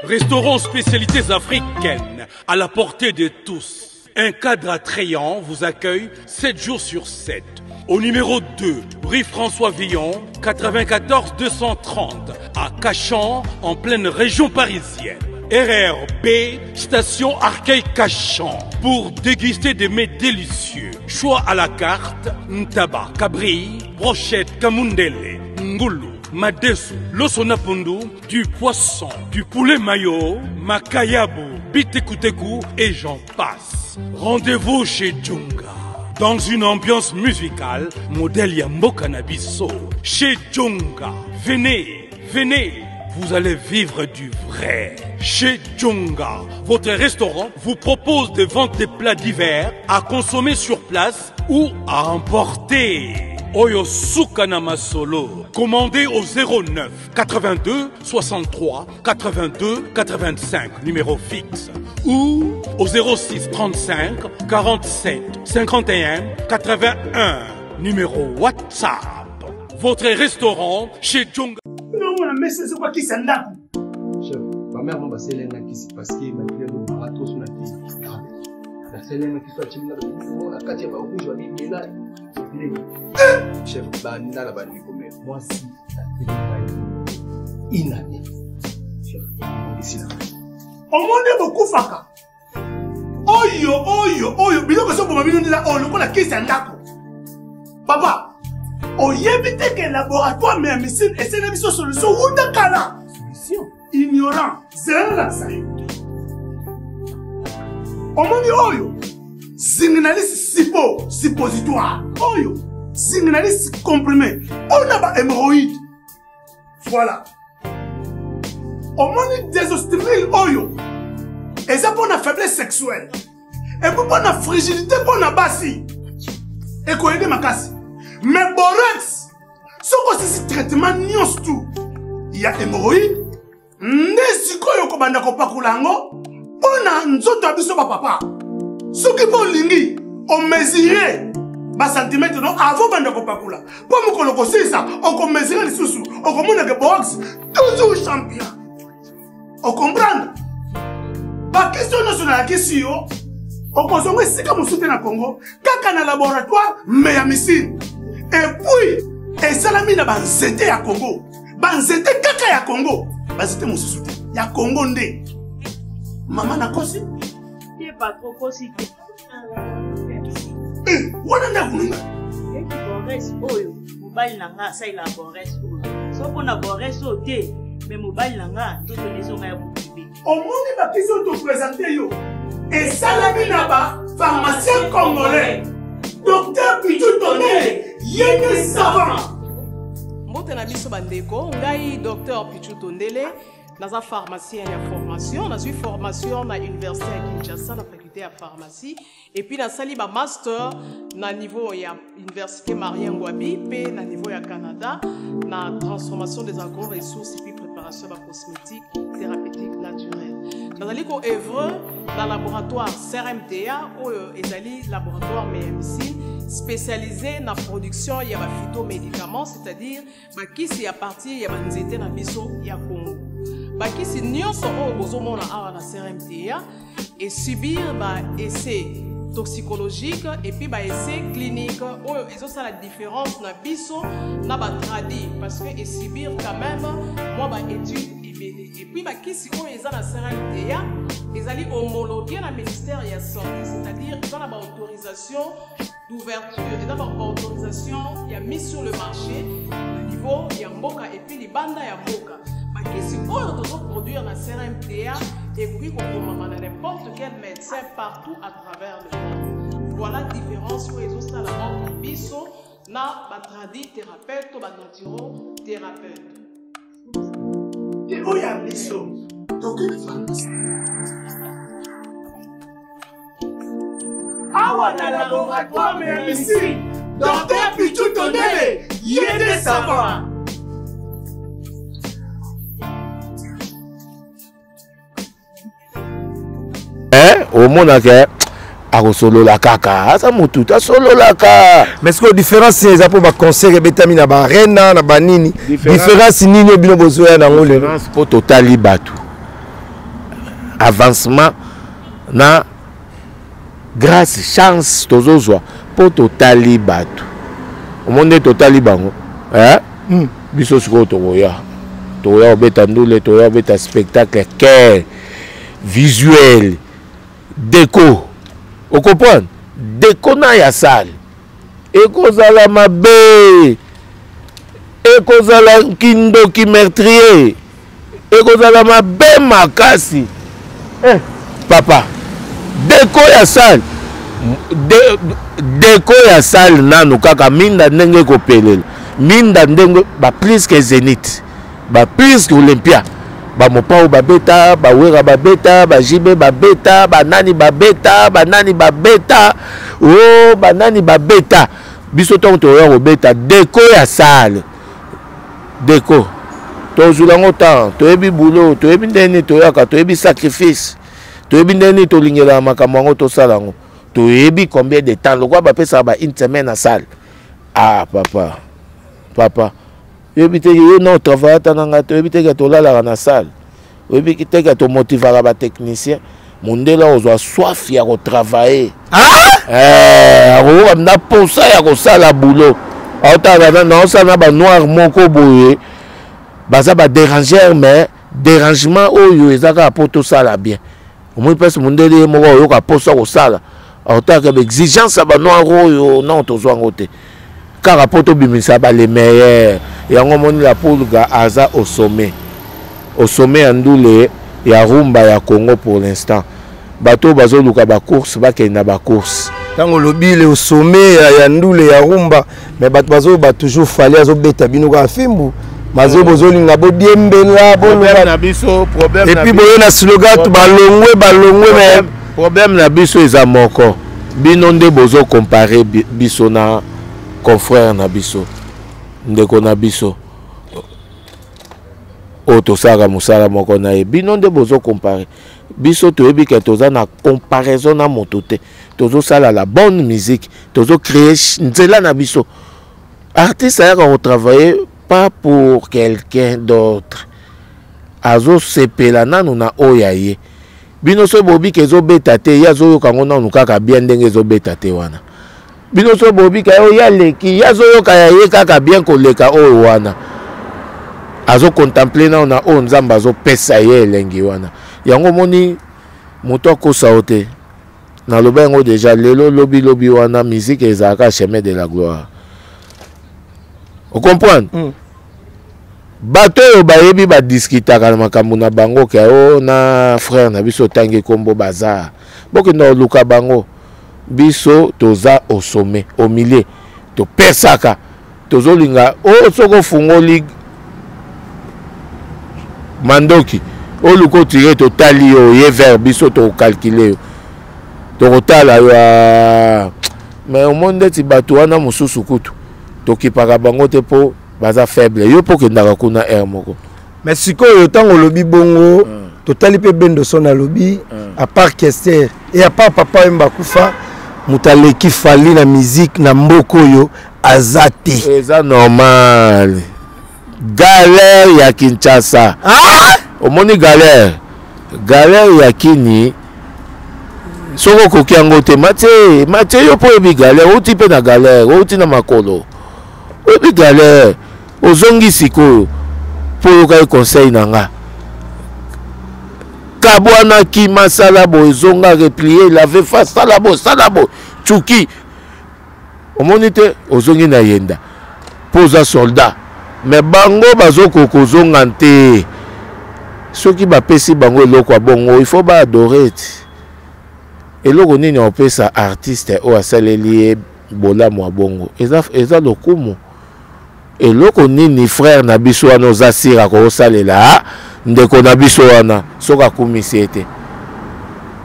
restaurant spécialités africaines à la portée de tous, un cadre attrayant vous accueille 7 jours sur 7 au numéro 2 rue François Villon 94 230 à Cachan en pleine région parisienne. RRB, station Arcueil-Cachan, pour déguster des mets délicieux. Choix à la carte, ntaba, cabri, brochette, kamundele, ngoulou. madesu, l'osonapundu, du poisson, du poulet mayo, makayabu, bitekuteku et j'en passe. Rendez-vous chez Djunga. Dans une ambiance musicale, modèle Yambo Cannabiso. Chez Djunga. Venez, venez. Vous allez vivre du vrai. Chez Djunga, votre restaurant vous propose de vendre des plats divers à consommer sur place ou à emporter. Oyosuka Namasolo. Commandez au 09 82 63 82 85, numéro fixe. Ou au 06 35 47 51 81, numéro WhatsApp. Votre restaurant chez Djunga. Non, mais c'est quoi qui s'en a? Chef, ma mère m'a passé l'un qui s'est passé, ma mère m'a raté sur la télé. La scène qui soit chimnale, la quatrième rouge, la ligne est là. Chef, bah, n'a la bannière comme moi, si la télé est inanée. Chef, ici là. On m'a beaucoup faka. Oyo, oyo, oyo, mais non, parce que mon ami nous dit là, oh, le coup, la qui s'en a? Papa! On y évite qu'un laboratoire mais un missile et c'est une solution ou de cala. Solution ignorant, c'est la salle. On m'a dit oyo, signaliste sipo, suppositoire, oyo, signaliste comprimé, on a pas hémorroïde. Voilà. On m'a dit désostérile oyo, et ça pour la faiblesse sexuelle, et pour la fragilité pour la basse. Et qu'on aide ma casse. Mais borax, ce que c'est traitement nios tout. Il y a hémorroïdes, n'esikoyo kobanda kopakulango, on a nzoto abiso ba papa. Ce qui pour lingi, on mesurait ba centimètre non avant banda kopakula. Pour mon koloko c'est ça, on ko mesurer les sous, on komona que borax toujours champion. On comprend? Ba question nationale question, on consommer c'est comme soutenir le Congo, kaka na laboratoire mais ya missile. Et puis, et salami na banzete ya Congo. Banzete kaka ya Congo. Banzete moussouté. Ya Congo ndé. Maman na kosi. Yé pas trop kosi. Eh, wana na kununga. Yé ki bores oyo. Mobile nanga sa ila bores oyo. So kona bores oyo te. Mais mobile nanga, tout le leso maya boubibé. Au monde ba kiso to présenter yo. Et salami na ba, pharmacien congolais. Docteur Pitou Tondele. Yéné savant. Je suis docteur Pitou Tondele, pharmacien et formation. Je suis formation à l'université à Kinshasa, la faculté de pharmacie. Et puis, je suis master à l'université Marien Ngouabi, puis à niveau Canada, la transformation des agro-ressources et puis préparation de la cosmétique thérapeutique naturelle. Je suis œuvre dans le laboratoire CRMTA, ou le laboratoire MMC. Spécialisé dans la production, il y a des phytomédicaments, c'est-à-dire qui c'est à partir, il y a des étés dans le ya Congo. Qui c'est nous sommes à la CRMTA et subir des essais toxicologiques et puis des essais cliniques. Ils ont ça la différence dans le biso, dans le tradit, parce que subir quand même, moi, études. Et puis, qui si on est dans la CRMTA, ils allaient homologuer le ministère de la Santé, c'est-à-dire qu'ils ont l'autorisation d'ouverture, ils ont l'autorisation, il y a mis sur le marché, au niveau, il y a Mboka et puis les bandes, il y a Mboka. Qui si on est toujours produire la CRMTA, et puis qu'on peut n'importe quel médecin partout à travers le monde. Voilà la différence pour les autres, la banque de Bissot, la tradie thérapeute ou la naturo thérapeute. Et où y a les choses? Donc, le laboratoire, mais ici, docteur Pitou Tondele, il est des savants. Au monde, mais ce que la différence c'est pour ma conseil et bétamina barena na banini différence ni no bino besoin na ngole pour totali batu avancement na grâce chance tozozwa pour totali batu au monde totali bango hein biso siko toya beta ndule toya beta spectacle care visuel déco. Vous comprenez? Dès qu'on a la salle, et qu'on a la mabé, et ekozala kindoki meurtrier ekozala mabe makasi. Papa déco ya salle déco ya salle nanu kaka minda ndenge kopelela minda ndenge ba plus que Zenith ba plus que Olympia ba mopa ba beta ba wera ba beta ba jibe ba beta ba nani ba beta ba nani ba beta oh ba nani ba beta biso tonto yo beta déco ya salle déco to zulango temps to ebi boulot to ebi ndeni to yaka to ebi sacrifice to ebi ndeni to lingela makamango to salango to ebi combien de temps le quoi ba pesa ba une semaine à salle. Ah papa papa ebi te yo no travail tananga to ebi te ka to lala na salle ebi te ka to motiver ba technicien mondela ozo soif ya ko travailler ah eh na posa ya ko sala boulot auta na na sala ba noir moko boye baza ba déranger mais dérangement oyo ezaka pour tout ça là bien. Au moins parce que mon délire moi yo ka posa ko sala autant que exigence ba noir oyo non to zo ngote car rapport to bimisa ba les meilleurs yango moni la pulga aza au sommet andule ya rumba ya Congo pour l'instant bato bazo luka ba course ba kena ba course tango lobile au sommet ya ndule ya rumba mais bato bazo ba toujours fallait azo beta binoka fimbu. Et puis il y a slogan problème na biso eza moko binonde bozo comparer biso na confrère na biso ndeko na biso auto sara musala moko na e binonde bozo comparer biso toyebi ke toza na comparaison na moto te tozo sala la bonne musique tozo créer nzela na biso artiste ayaka retravailler pas pour quelqu'un d'autre. Azo sepela nanu na oyaye. Bino so bobi ke zo betate ya zo yoka ngona nukaka bien ndenge zo betate wana. Bino so bobi ka ya leki ya zo yoka yaye kaka bien koleka o wana. Azo contempler na ona o nzamba zo pesa ye lengi wana. Yango moni moto ko saote. Na lobengo déjà lelo lobi lobi wana musique ezaka chemin de la gloire. Vous comprenez? Bato bayebi ba discuter kalma kamuna bango ke o na frère na biso tangi kombo bazar. Boko na luka bango biso toza au sommet, au milieu. To pesaka tozo linga o soko fungo lig mandoki. O luko tiré total yo ye vers biso to calculer. To total ayo mais au monde ti bato wana mususu kutu. Toki para bango te po baza faible yo po ke ndaka kuna air moko mais sikoyo tango lobi bongo totali pe bendo sona lobi à part kester et à part papa mbakufa mutale ki fali na musique na mboko yo azate eza normal galère ya Kinshasa ah omoni galère galère ya kini soko koki yango te mate mate yo po ebi galère oti pe na galère oti na makolo. Obi galère ozongi sikoyo pour yoka conseil nanga kabwana ki masala bo ezonga replier lave face salabo tchuki omonite ozongi na yenda poza soldat mais bango bazoko kozonga nte soki ba pesi bango eloko abongo il faut ba adorer eloko nini opesa artiste o asaleli bola mo abongo eza lokumu et loko nini frère na biso wana ozasira kosalela ndeko na biso wana soka kumisete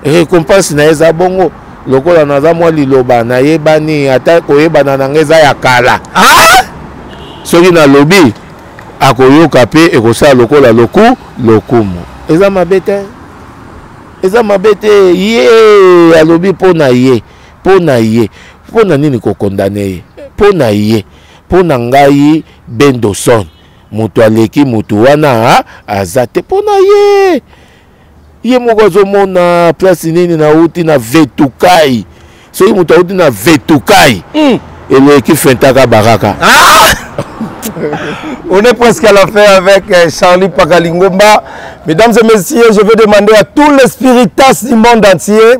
récompense na eza bongo lokola naza mwa liloba na yebani ata koyebana na ngeza ya kala soki na lobi akoyoka pe ekosala lokola lokumu eza mabete ye alobi pona ye pona nini ko condamné pona ye pona ngai bendoson mutu aleki mutu wana azate pona ye moko azomona place nini na uti na vetukai so mutu auti na vetukai eleki fentaka baraka On est presque à la fin avec Charly Mpaka Lingomba. Mesdames et messieurs, je veux demander à tous les spiritas du monde entier.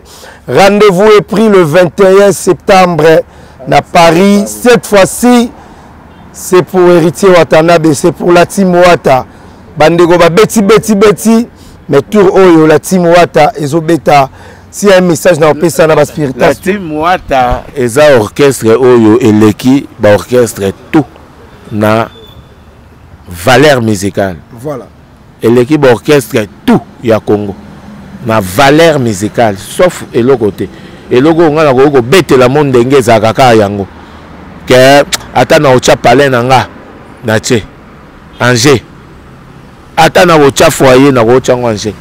Rendez-vous est pris le 21 septembre à Paris. Cette fois-ci, c'est pour héritier Watanabe, c'est pour la team Wata. Bandego ba beti mais tour oyo la team Wata ezobeta. Si y a un message dans le ça n'a pas spiritation. La team Wata eza orchestre oyo eleki ba orchestre tout na valeur musicale. Voilà. Et l'équipe orchestre tout ya Congo na valeur musicale sauf elogote. Elogo on a go bete la monde ngeza kaka yango. Que atana o chapale nanga na che Angers. Atana o chafoyer na go chango Angers.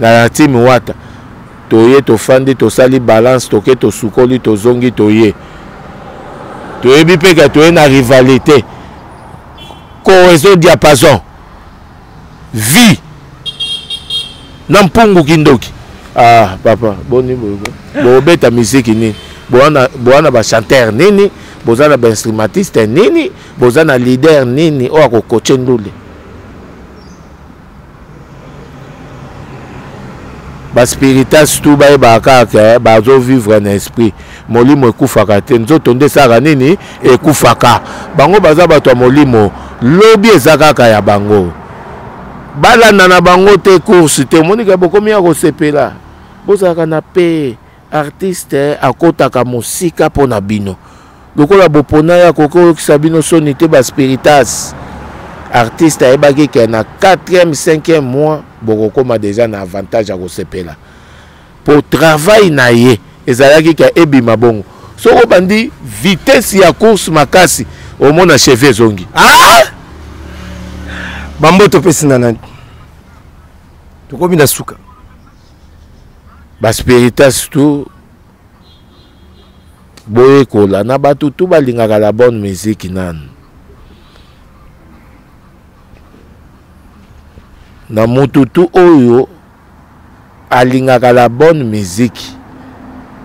La team Wata toye to fandi to sali balance to ke to sukoli to zongi toye. Toye bipe ka toye na rivalité. Cohésion diapason. Vie Nampongo Kindoki. Ah papa, boni bo beta musique ni. Boana ba chanteur nini, bozana ba instrumentiste nini, bozana leader nini o ko coacher ndole. Ba spiritas tout ba kaka ba zo vivre en esprit. Molimo ekufaka te nzoto ndesaka nini ekufaka. Bango baza bato molimo lobby ezaka ya bango. Bala nana bango te course te monika bokomi ya kosepela bozaka na pe artiste akotaka mosika pona bino lokola bopona ya kokolo kisabino soni te ba spiritas artiste ayebaki ke na 4e 5e mois bokokoma déjà na avantage ya kosepela po travail na ye ezalaki ke ebima bongo soko bandi vitesse ya course makasi omona cheve zongi ah Bambo topesina nani. Tokomi na suka. Ba spiritas tout boye kola na batu tout balingaka la bonne musique nan. Na mutu tout oyo alingaka la bonne musique.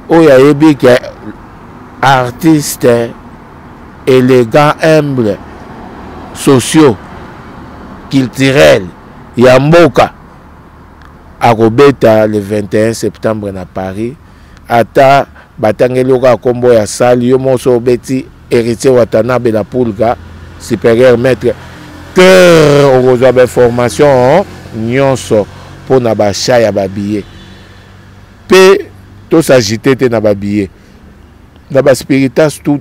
Oya yebi ke artiste élégant humble sociaux culturel Yamboka à Robeta le 21 septembre à Paris ata batangeloka kombo ya sali yo monso beti héritier Watanabe la Pulga supérieur maître que on reçoit des formations nyonso pour na bacha ya babier pe to s'agiter te na babier na ba spiritas tout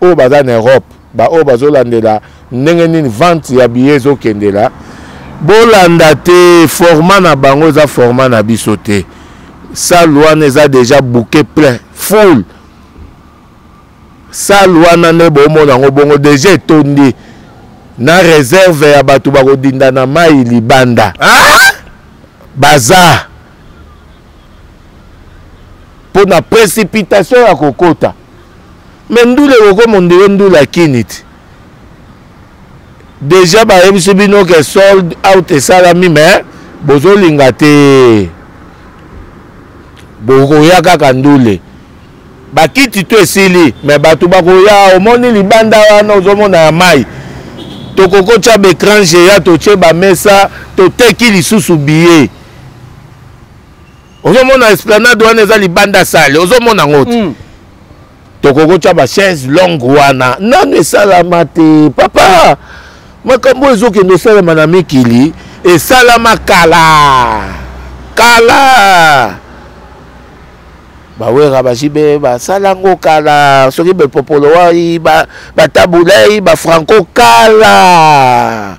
au bazar en Europe ba o bazolandela Nengenin vente ya biezo kendela. Bolanda te format na bango za format na bisote. Sa louane za déjà bouquet plein, full. Sa louane ne bomo na bongo déjà tondi na réserve ya batu bako dinda na mai libanda. Ah! Baza. Pour na précipitation ya kokota. Mais ndule koko monde ndula kinit. Déjà, bah, il y a sold out et salami, mais bozo lingate. Bokoya kakandoule. Bah, qui tito esili, mais bah, tout bakoya, au moni libanda, no zomona mai. Tokoko tcha bekranje ya, toche ba mesa, tote ki li sousoubiye. Ozomona esplanade wana za libanda sale, ozomona ngote. Tokoko tcha ba chaise longue wana. Nanu salamate, papa. Moi, comme vous avez dit, nous avons un ami et salama kala. Kala. Bah oui, rabajibe, bah salango kala. Sori be popoloai, bah taboulei, bah franco kala.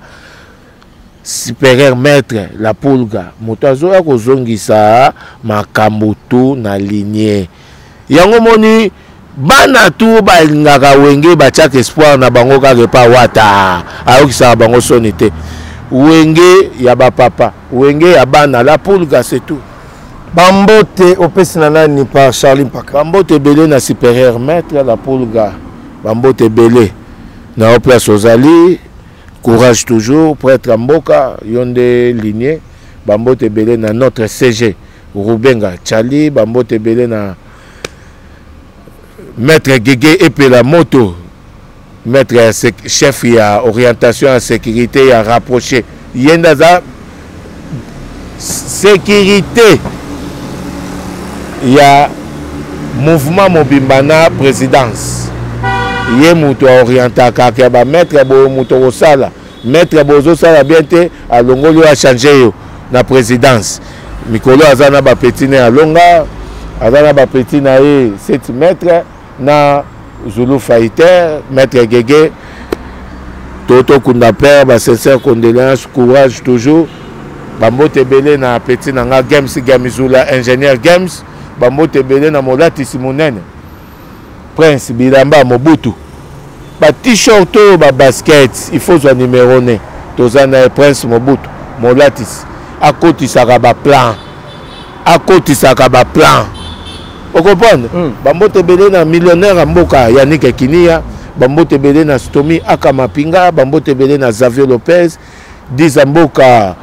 Supérieur maître, la Pulga. Moutazo ya kozongisa, makambutu na lignée. Yango moni, Banatu balingaka wenge bachaka espoir na bango kage pa wata ayo kisa bango sonite wenge ya ba papa wenge ya bana la Pulga c'est tout bambote opesina nani par Charly Mpaka bambote belé na supérieur maître la Pulga bambote belé na place ozali courage toujours prêtre mboka yonde lignée bambote belé na notre CG Rubenga Charly bambote belé na Maître Gégé Epela Moto, maître chef ya orientation à sécurité ya rapproché. Yendaza sécurité ya mouvement Mobimbana présidence. y a muto orienta kaka ba maître bo muto osala maître bozo sala bienté a longolo a changer na présidence mikolo azana ba petine a longa azana ba petine a 7 mètres na Zulu Faiter maître Gege Toto Kundapère ba sincère condoléances courage toujours Bambo Tebele na petit nanga Games Gamizula ingénieur Games Bambo Tebele na Molati Simonene Prince Bilamba Mobutu ba t-shirt ba basket il faut son numéro né Tozana Prince Mobutu Molati à côté saka ba plan à côté saka ba plan vous comprenez Bambo Tebele na millionnaire amboka Yannick Kinia Bambo Tebele na Stomi Akamapinga Bambo Tebele na Xavier Lopez Dizamboka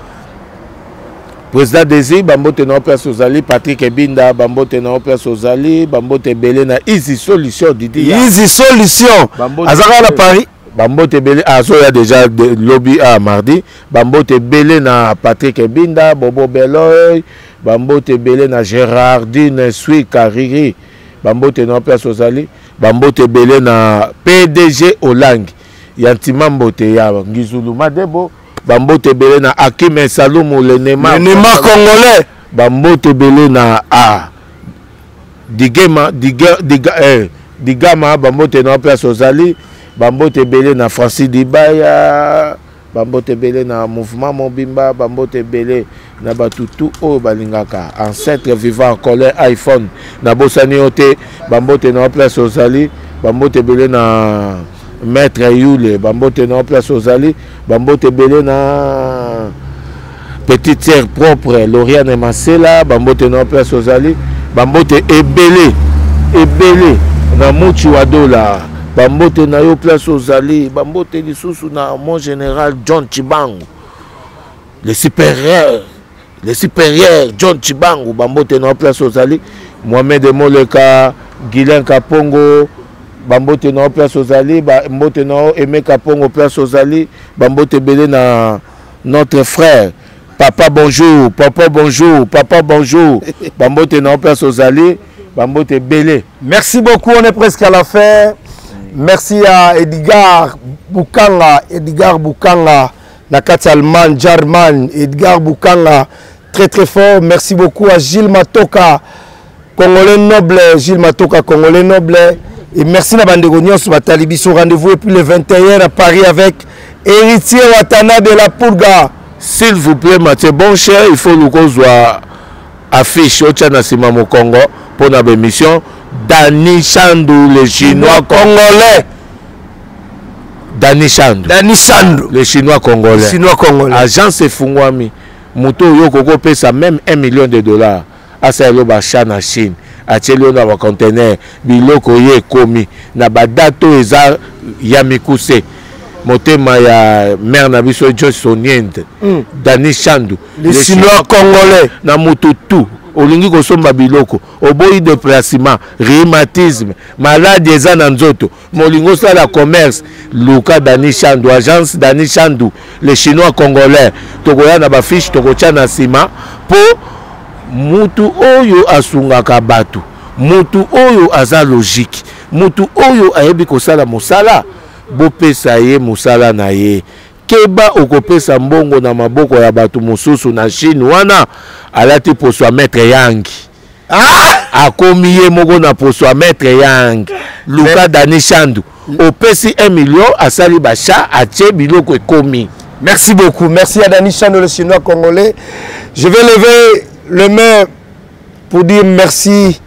Président Désir, Bambo Ténopère Sozali, Patrick Ebinda, Bambo Ténopère Sozali, Bambo Tébélena, Easy Solution, Didi. Easy Solution, Azara à Paris. Bambo Tébélena, Azoya déjà de lobby à mardi. Bambo Tébélena, Patrick Ebinda, Bobo Beloy, Bambo Tébélena, Gérardine, Sui Kariri, Bambo Ténopère Sozali, Bambo Tébélena, PDG Olang, Yantimambo Teya, Ngizulu Madebo. Bambo Tebele na Akim Saloum le Nema congolais. Bambo Tebele na A. Digema, Digama, Bambo Teno Place Ozali. Bambo Tebele na Francis Dibaya. Bambo Tebele na Mouvement Mobimba. Bambo Tebele na Batutu O Balingaka. Ancêtre vivant, colère iPhone. Na Bossaniote. Bambo Teno Place Ozali. Bambo Tebele na. Maître Yule, Bambo Ténor Place Ozali, Bambo Tébélé na Petite Sœur propre, Lauriane Massela, Bambo Ténor Place Ozali, Bambo Té Ebélé, na Mouchi Wadola, Bambo Ténayo Place Ozali, Bambo Ténissous na mon général John Chibangu, le supérieur John Chibangu, Bambo Ténor Place Ozali, Mohamed Moleka, Guilain Kapongo, Bambo Ténor Place Ozali, Bambo Ténor Aimé Kapongo Place Ozali, Bambo Tébélé na notre frère, Papa Bonjour, Papa Bonjour, Papa Bonjour, Bambo Ténor Place Ozali, Bambo Tébélé. Merci beaucoup, on est presque à la fin. Merci à Edgar Boukanga, Nakati Alman, Jarman, Edgar Boukanga, très très fort. Merci beaucoup à Gilles Matoka, Congolais Noble, Gilles Matoka, Congolais Noble. Et merci à Bandegonios, Batalibiso, rendez-vous depuis le 21 à Paris avec Héritier Watanabe de la Purga. S'il vous plaît, Mathieu, bon cher, il faut nous qu'on soit affiché au Tchanasima au Congo pour notre émission. Dani Sandou, le Chinois congolais. Dani Sandou. Dani Sandou. Le Chinois congolais. Le Chinois congolais. Agence Fungwami. Mouto Yokoko paie ça même 1 million de dollars à Saïlobacha en Chine. Achelo na conteneur biloko ye komi na badato eza ya mikuse motema ya mère na biso Josoniente Dani Sandou les Chinois congolais na mututu olingi kosomba biloko oboyi déplacement rhumatisme maladie eza na nzoto molingo sala commerce Luka Dani Sandou agence Dani Sandou les Chinois congolais tokoya na ba fiche tokocha na sima po Moutou oyo asunga kabatu, moutou oyo aza logique, moutou oyo ayebi kosala musala, bopesa ye musala na ye. Keba okopesa mbongo na maboko ya batu mususu na Chine wana, alati poswa maître Yang. Ah! Akomi ye mogo na poswa maître Yang. Luka Dani Sandou, opesi 1 million asali basha ache biloko ekomi. Merci beaucoup, merci à Dani Sandou le Chinois congolais. Je vais lever le maire, pour dire merci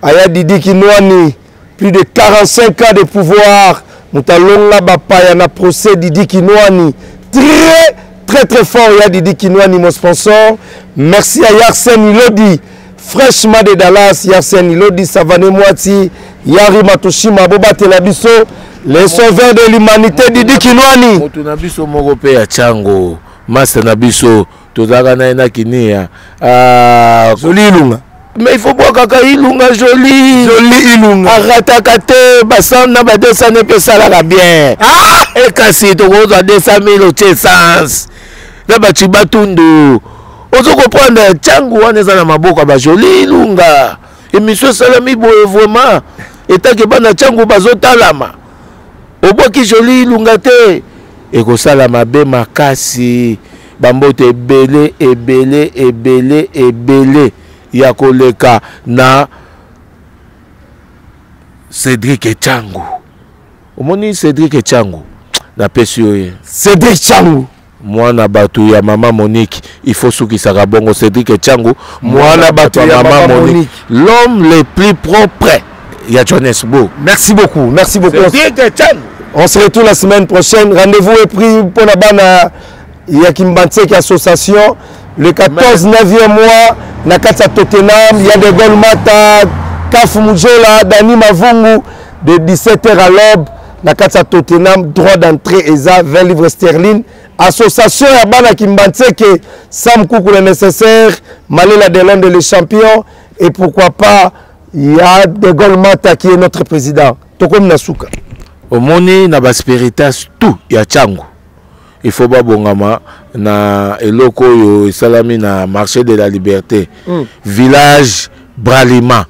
à Yadidi Kinouani, plus de 45 ans de pouvoir. Moutalonga Bapaya na procès Didi Kinouani. Très, très, très fort Yadidi Kinouani, mon sponsor. Merci à Yarsène Ilodi, fraîchement de Dallas. Yarsène Ilodi, Savane Moati, Yari Matoshima, Boba Telabiso, les sauveurs de l'humanité Didi Kinouani. Moutunabiso Morope à Tchango, Masanabiso. Joli ilunga. Mais il faut boire kaka ilunga joli. Joli ilunga. Aratakate, basan na ba 200 ne pesala la bien. Ah! Et kasi to go za 200 000 au chessance. Na ba chibatundu. Ozo comprendre tchangu wana za na maboka ba joli ilunga. Et monsieur Salami boye vraiment. Et tant que bana tchangu bazotalama. Oboki joli lungate. Eko sala mabe makasi. Bambote ebele, ebele, ebele, ebele. Yakoleka na Cédric Etiango. Omoni Cédric Etiango. Na pesio. Cédric Etiango. Mwana batu ya mama Monique, il faut souki sarabongo Cédric Etiango. Mwana batu ya mama Monique, l'homme le plus propre. Il y a Johannesburg. Merci beaucoup, merci beaucoup. Cédric Etiango. On se retrouve la semaine prochaine. Rendez-vous est pris pour la bana Yakimbantsek association le 14 9e mois na Katsa Tottenham, il y a des Golmata, Kaf Mujela, Dani Mavungu de 17h à l'aube na Katsa Tottenham, droit d'entrée eza 20 livres sterling. Association à Bana Kimbantseke, Sam Koukou le nécessaire, Malela Delande le champion, et pourquoi pas, il y a De Gaulle Mata qui est notre président. Tokom Nasuka. Au Moni, Nabaspiritas, tout, il y a Tchango. Il faut pas bongama, na Eloko, Salami, na marché de la liberté, village Bralima.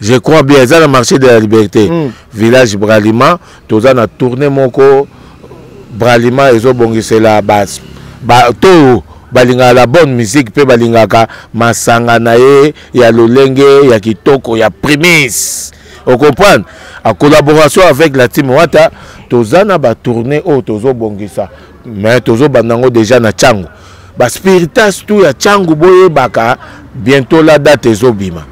Je crois bien, ça le marché de la liberté, village Bralima, tout ça a tourné mon corps. Bralima ezo bongise la basse ba to balinga la bonne musique pe balingaka masanga na ye ya lolenge ya kitoko ya prémisse on comprend en collaboration avec la team Wata tozana ba tourner o tozo bongisa mais tozo bandango déjà na Tchango ba spiritas tout ya Tchango boye baka bientôt la date ezo bima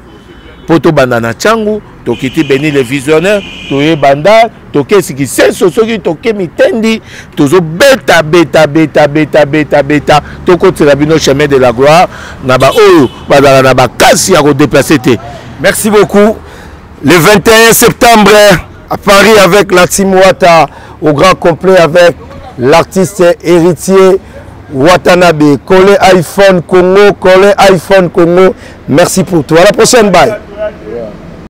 poto banana Tchango to kiti béni les visionnaires to ye banda toke siki senso soki toke mitendi tozo beta beta beta beta beta beta toko tirabino chemin de la gloire na ba oyo badala na ba kasi ya ko déplacer té. Merci beaucoup. Le 21 septembre à Paris avec la team Wata au grand complet avec l'artiste héritier Watanabe. Collé iPhone Congo, collé iPhone Congo. Merci pour toi. À la prochaine, bye.